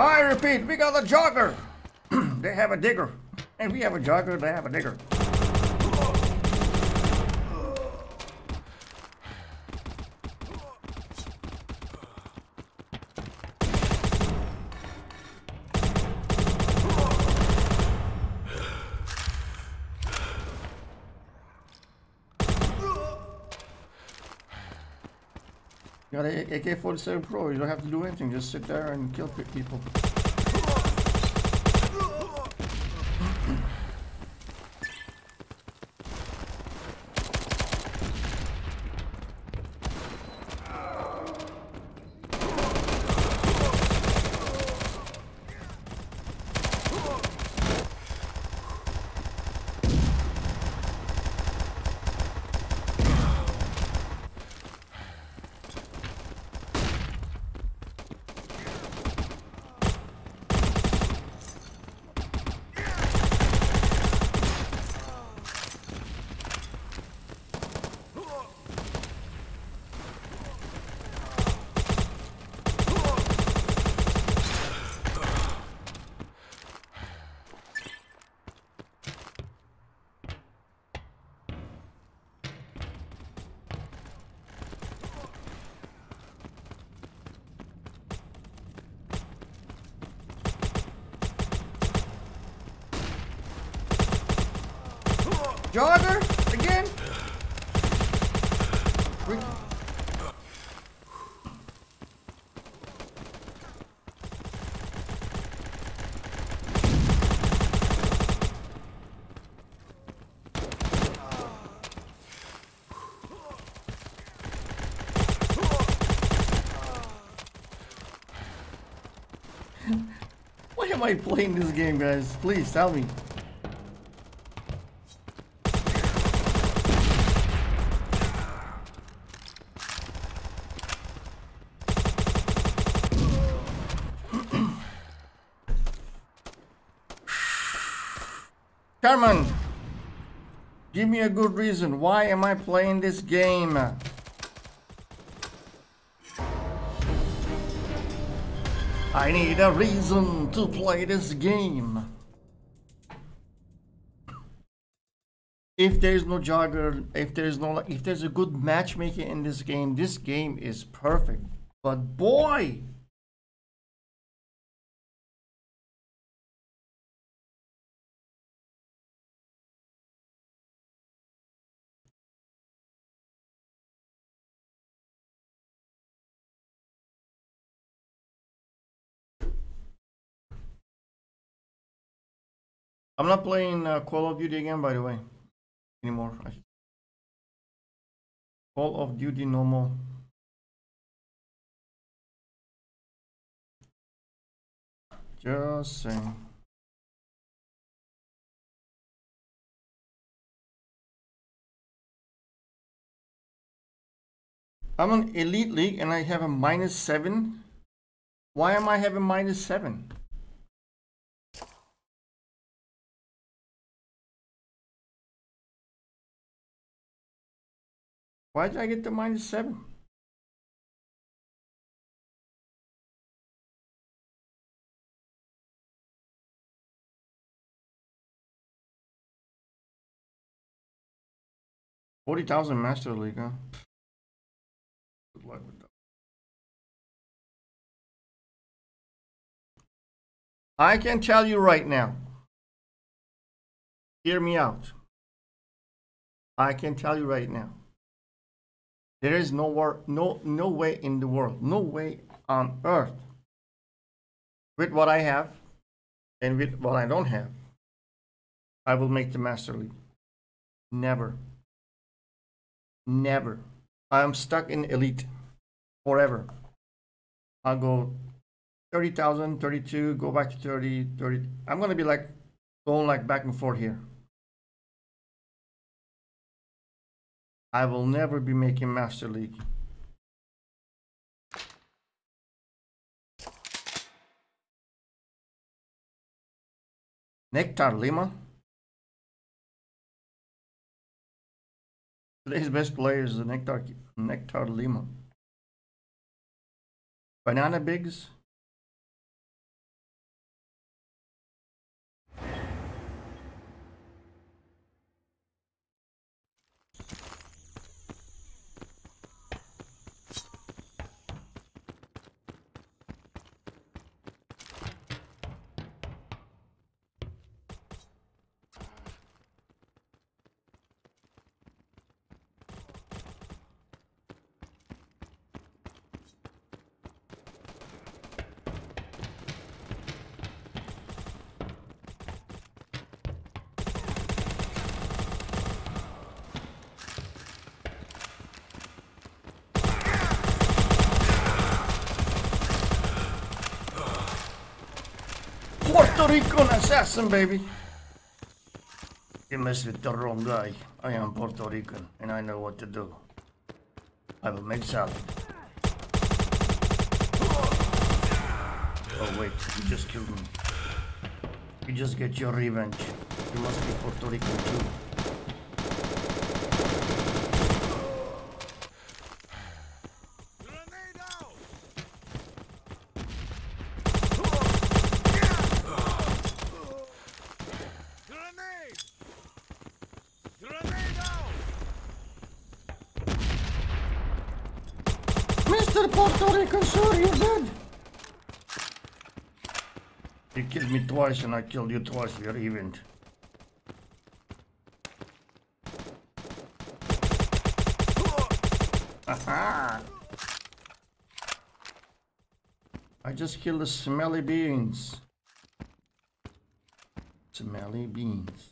I repeat, we got a jogger. They have a digger. And we have a jogger, they have a digger. You got an A K forty-seven Pro, you don't have to do anything, just sit there and kill people. Jogger again. Freaky. Why am I playing this game, guys? Please tell me. Carmen, give me a good reason. Why am I playing this game? I need a reason to play this game. If there's no jogger, if there's no, if there's a good matchmaking in this game, this game is perfect. But boy, I'm not playing uh, Call of Duty again, by the way, anymore. I Call of Duty no more. Just saying. I'm on Elite League and I have a minus seven. Why am I having minus seven? Why did I get the minus seven? Forty thousand Master League, huh? Good luck with that. I can tell you right now. Hear me out. I can tell you right now. There is no war, no no way in the world, no way on earth, with what I have and with what I don't have, I will make the Master League. Never. Never. I am stuck in Elite forever. I'll go thirty thousand, thirty-two, go back to thirty, thirty. I'm gonna be like going like back and forth here. I will never be making Master League. Nectar Lima. Today's best player is the Nectar, Nectar Lima. Banana Biggs. Rican assassin, baby. You messed with the wrong guy. I am Puerto Rican and I know what to do. I will make salad. Oh wait, you just killed me. You just get your revenge. You must be Puerto Rican too. Me twice and I killed you twice, we are even. Aha. I just killed the smelly beans. Smelly beans.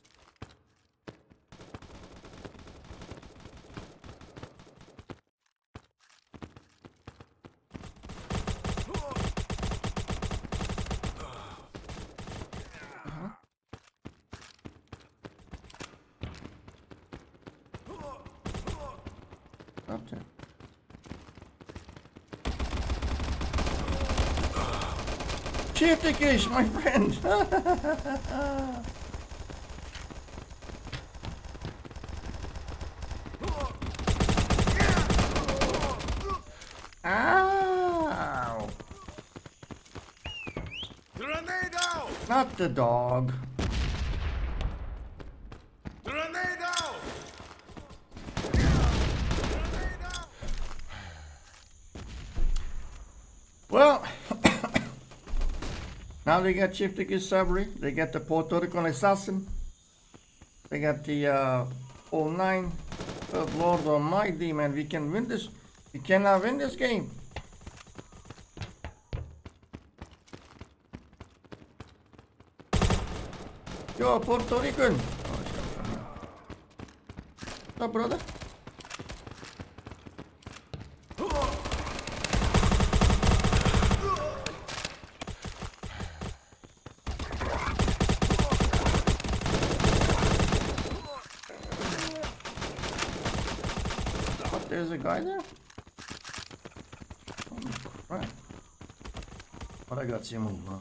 Kish, my friend. Ow. Grenado. Not the dog. Grenado. Grenado. Well, now they got Chief Dicky Sabri, they got the Puerto Rican Assassin, they got the uh, all nine, but Lord Almighty, man, we can win this, we cannot win this game. Yo, go, Puerto Rican. Oh, what's up, brother? What, there's a guy there? Holy crap. But I got Simon, huh?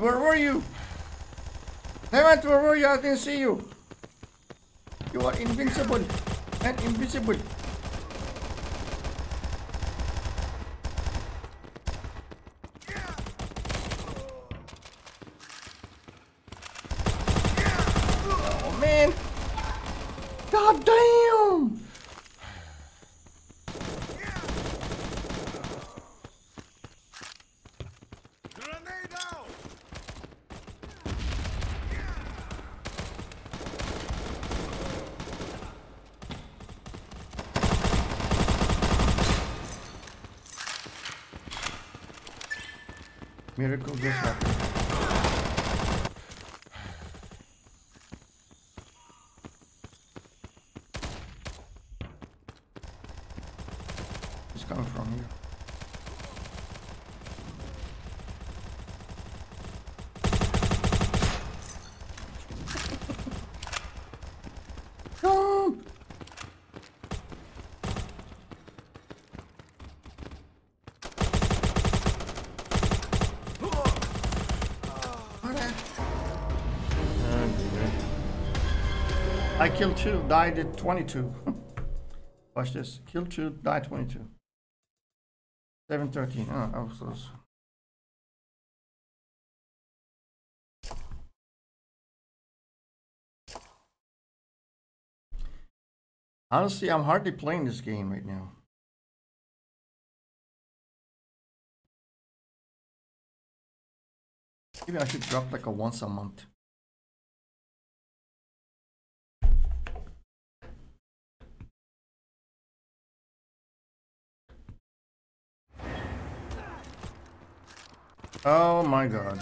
Where were you? Damn it, where were you? I didn't see you. You are invincible and invisible. Oh man. God damn. Miracle just happened. It's coming from here. I killed two, died at twenty-two. Watch this. Kill two, die twenty-two. seven thirteen. Oh, I was close. Honestly, I'm hardly playing this game right now. Maybe I should drop like a once a month. Oh my god.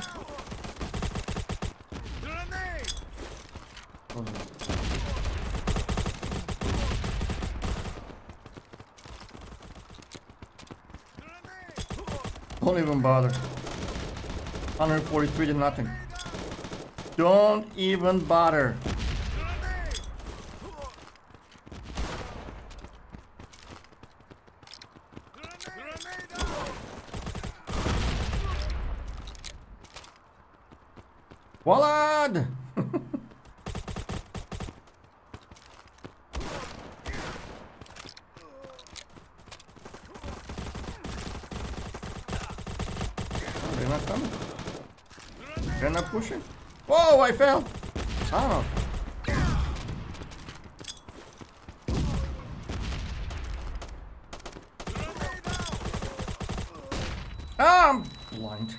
Oh. Don't even bother. one forty-three to nothing. Don't even bother. Wallad! Oh, they're not coming. They're not pushing. Whoa, I fell! Son of. Ah, I'm blind.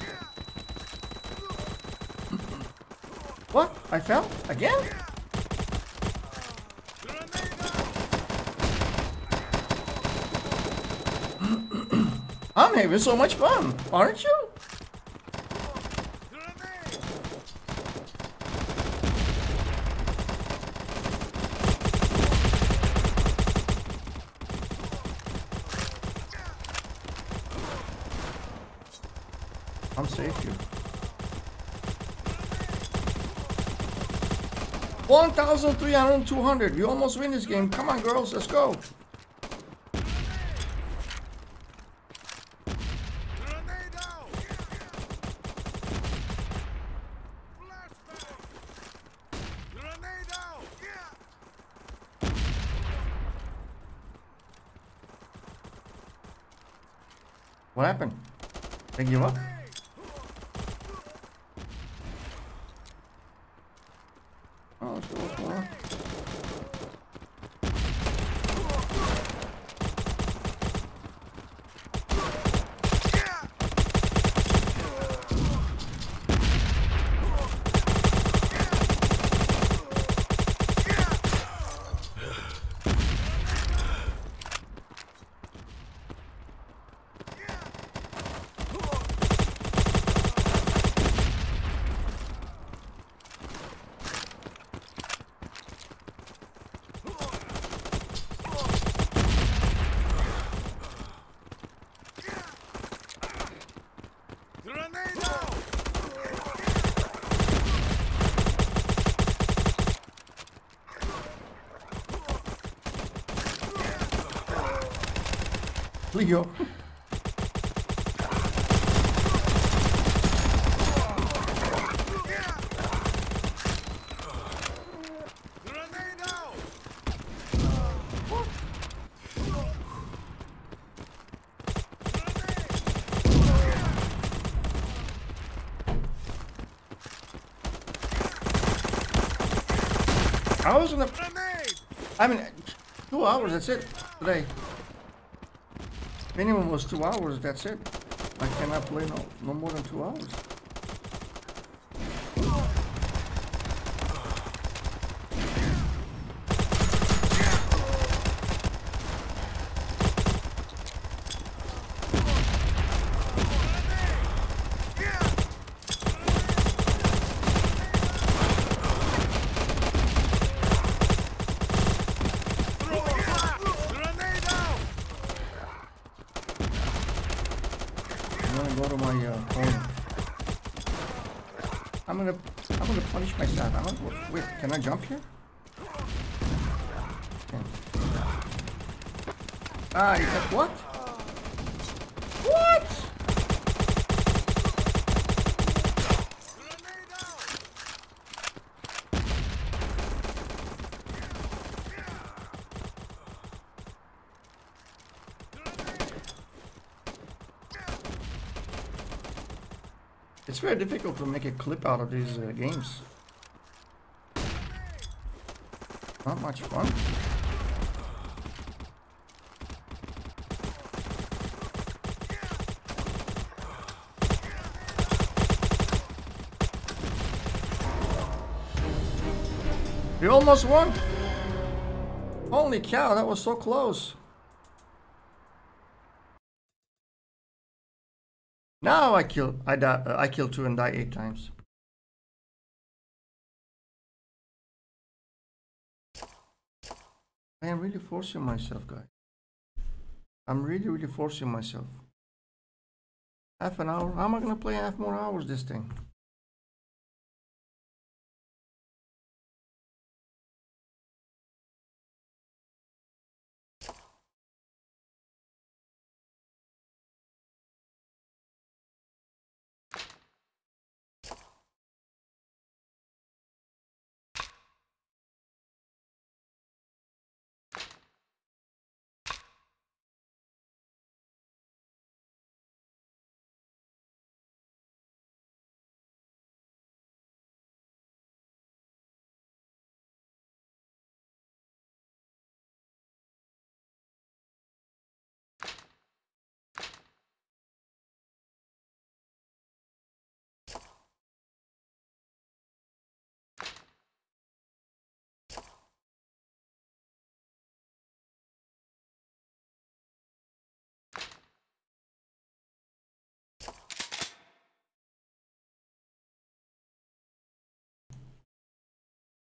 What? I fell? Again? I'm having so much fun, aren't you? I'm safe here. one thousand three hundred, two hundred. We almost win this game. Come on, girls. Let's go. What happened? They give up? Leo. I was gonna. I mean, two hours. That's it today. Minimum was two hours. That's it. I cannot play no no more than two hours. Can I jump here? Okay. Ah, you said what? What? It's very difficult to make a clip out of these uh, games. Not much fun. We almost won. Holy cow, that was so close. Now I kill I die, uh, I kill two and die eight times. I am really forcing myself, guys. I'm really, really forcing myself. Half an hour. How am I gonna play half more hours this thing?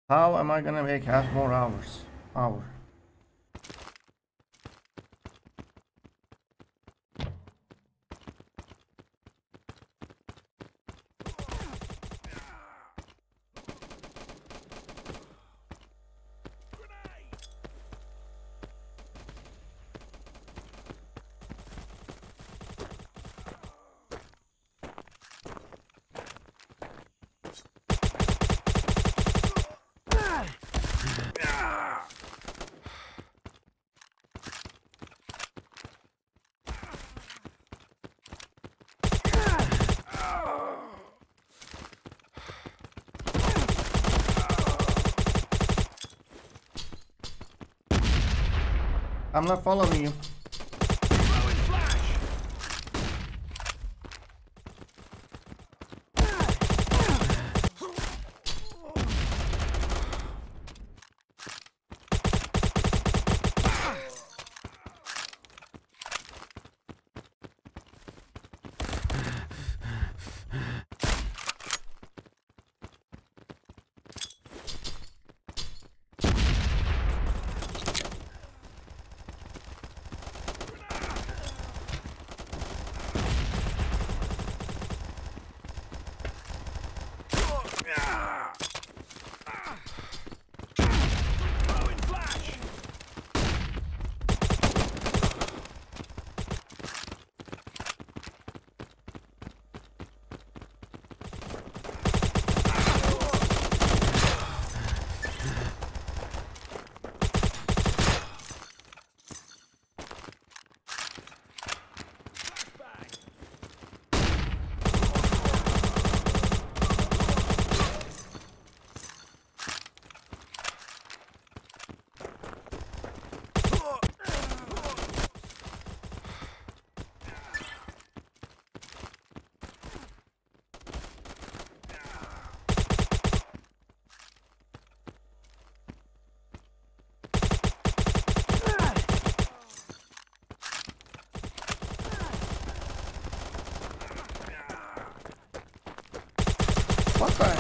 How am I gonna make half more hours? Hour. I'm not following you.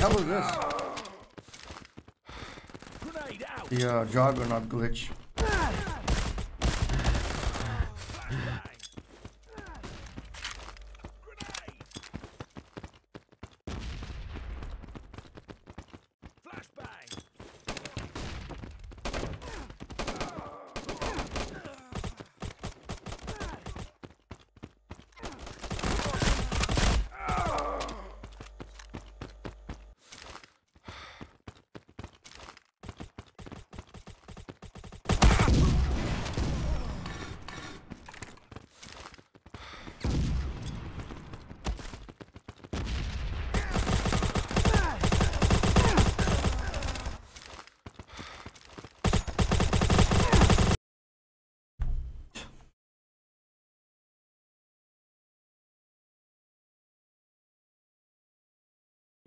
hell is this? Yeah, juggernaut glitch.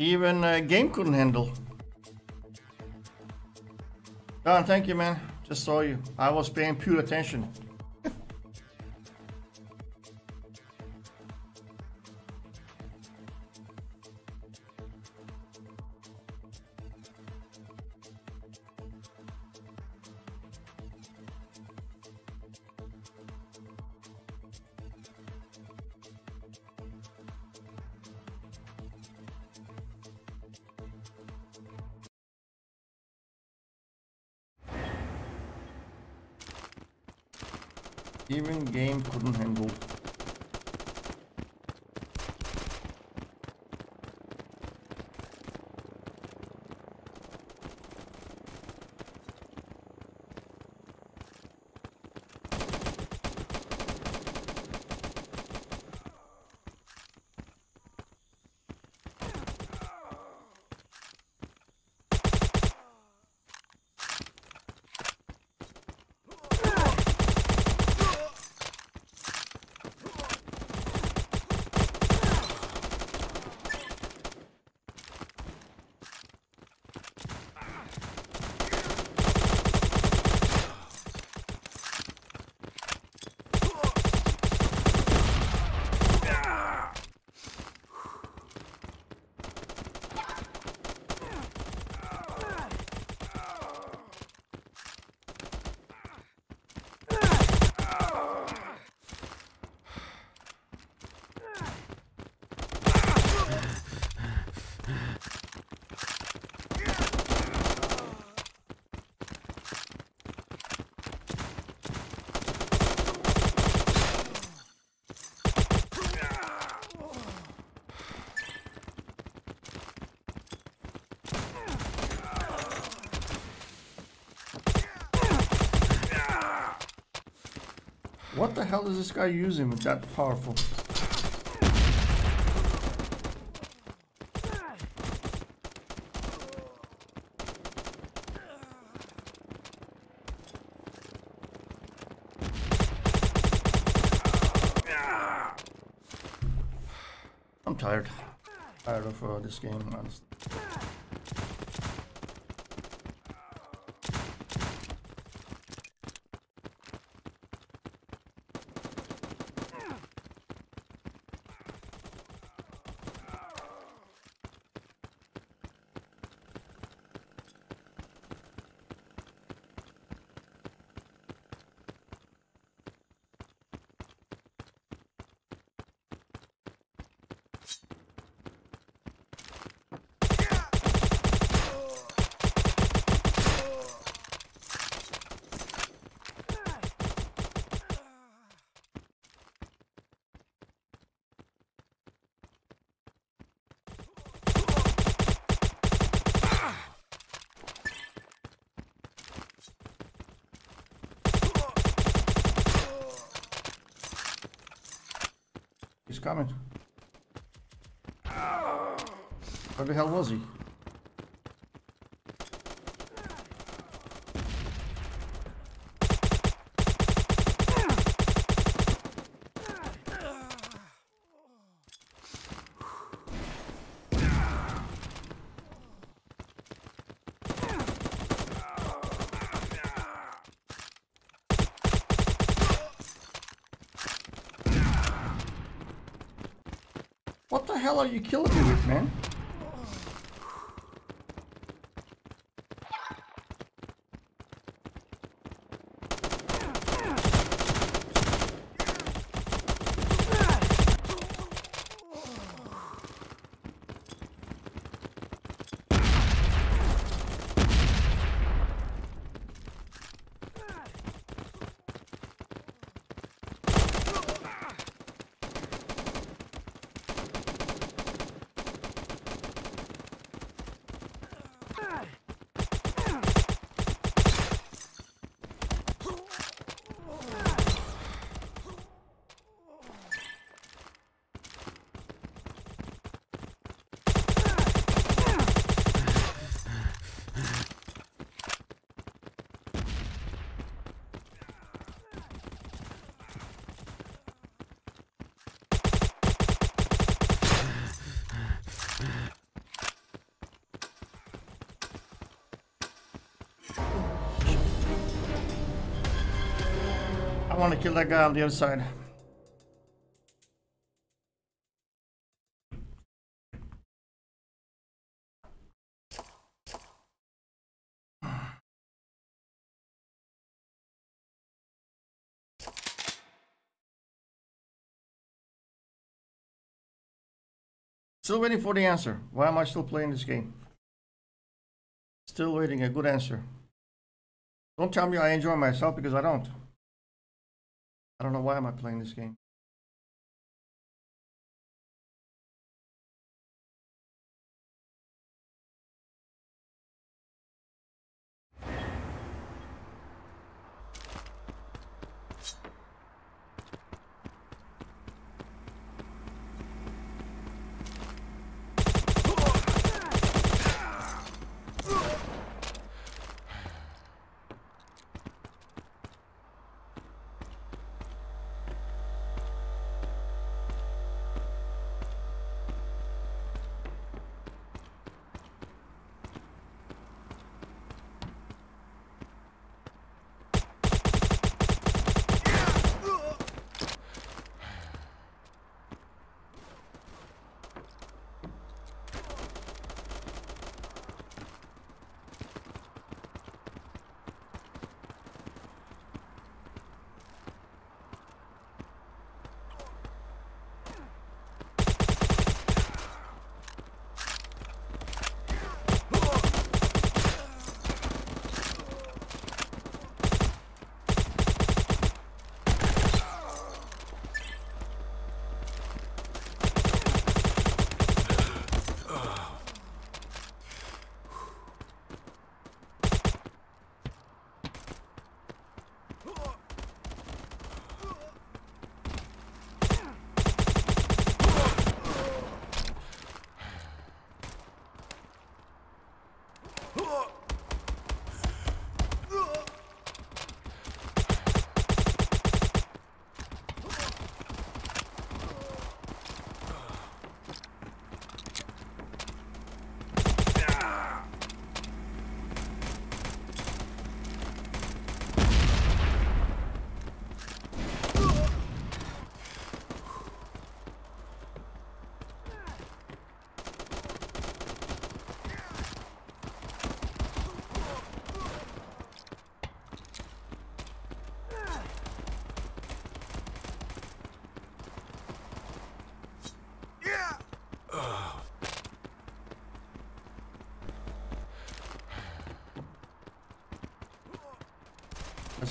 Even a game couldn't handle. Don, thank you, man. Just saw you. I was paying pure attention. Even game couldn't handle. What the hell is this guy using with that powerful? I'm tired. Tired of uh, this game, honestly. Coming. Where the hell was he? What the hell are you killing me with, man? I want to kill that guy on the other side. Still waiting for the answer. Why am I still playing this game? Still waiting a good answer. Don't tell me I enjoy myself, because I don't. I don't know why am I playing this game.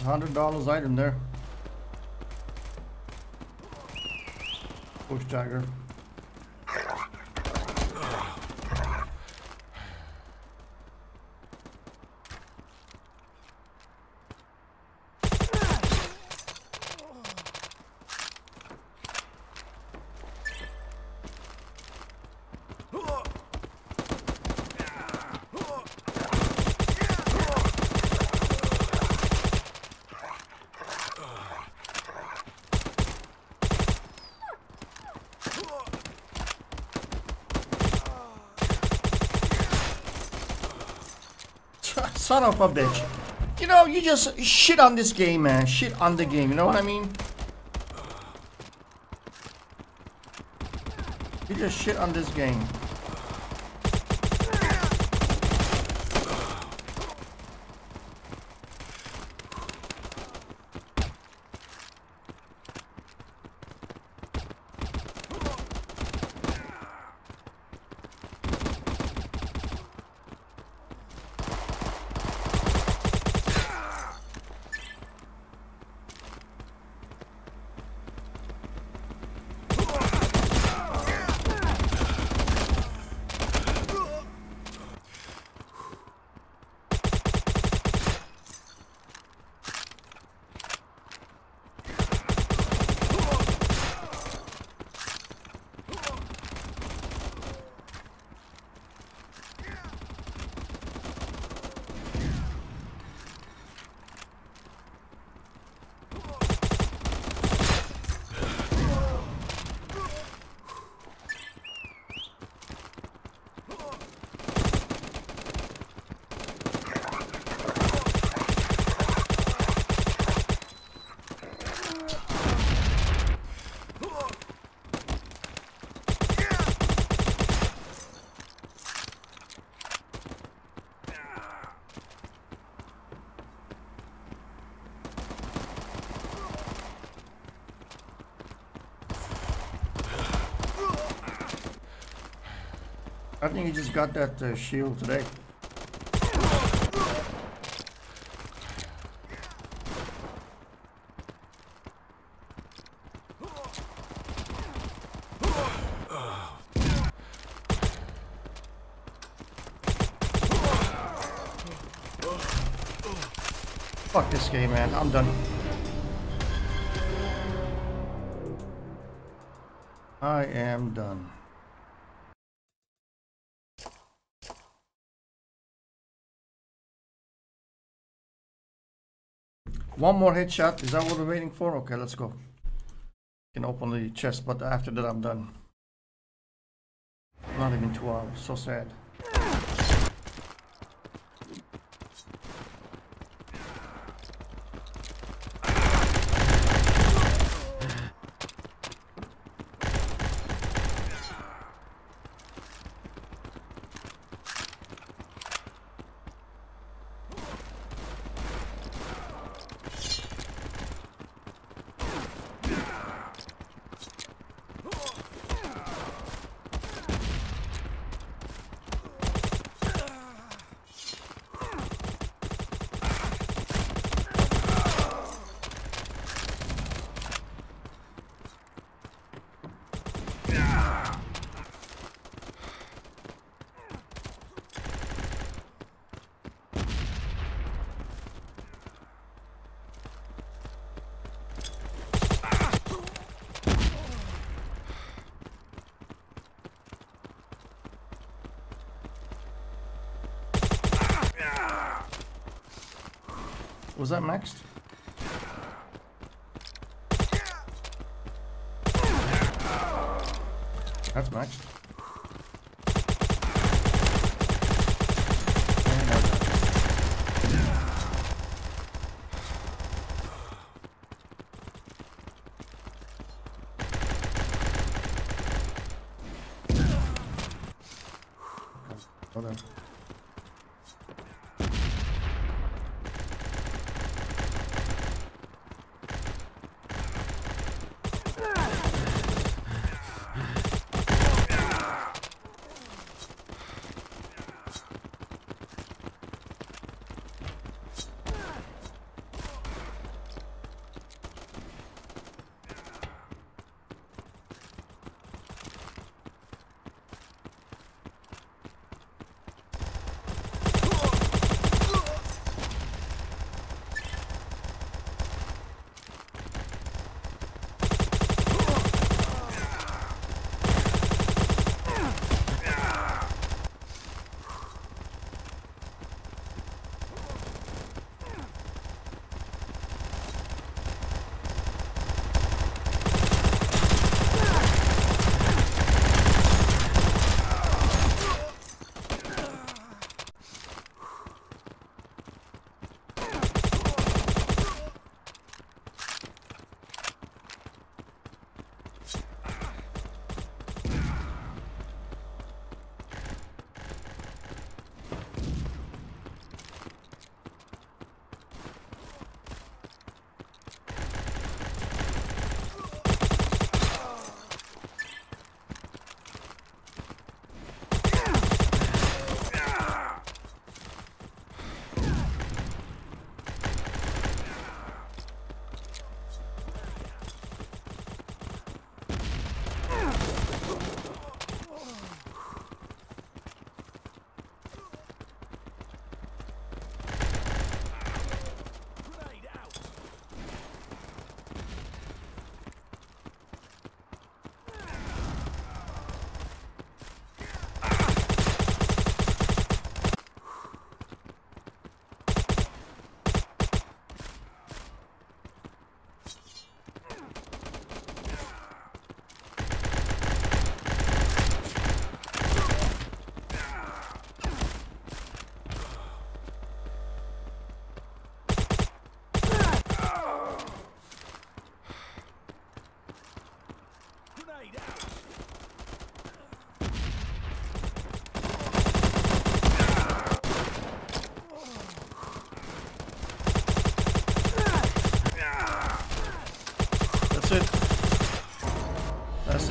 one hundred dollar item there. Push dagger. Son of a bitch. You know, you just shit on this game, man. Shit on the game, you know what I mean? You just shit on this game. I think he just got that uh, shield today. Fuck this game, man. I'm done. I am done. One more headshot. Is that what we're waiting for? Okay, let's go. Can open the chest, but after that, I'm done. Not even two hours. So sad. Was that maxed? That's maxed.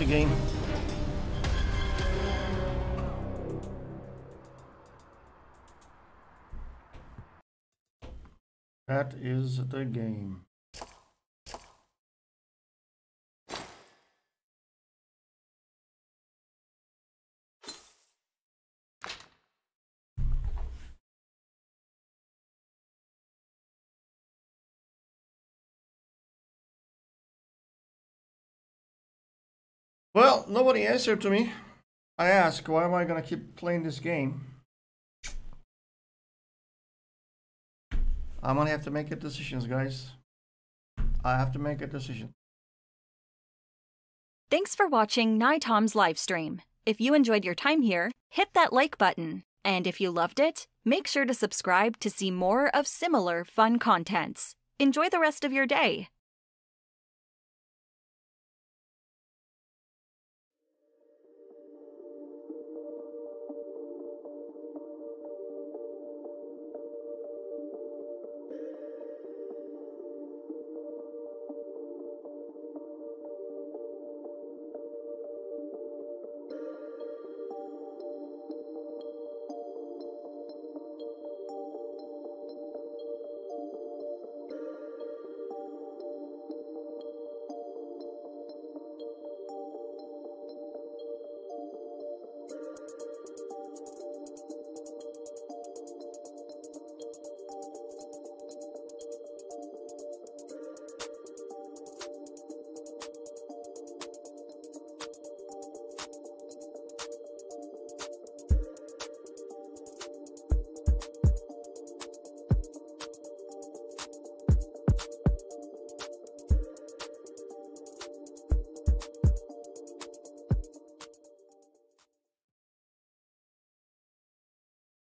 Game. That is the game. Well, nobody answered to me. I ask, why am I gonna keep playing this game? I'm gonna have to make a decision, guys. I have to make a decision. Thanks for watching N Y T O M's live stream. If you enjoyed your time here, hit that like button. And if you loved it, make sure to subscribe to see more of similar fun contents. Enjoy the rest of your day.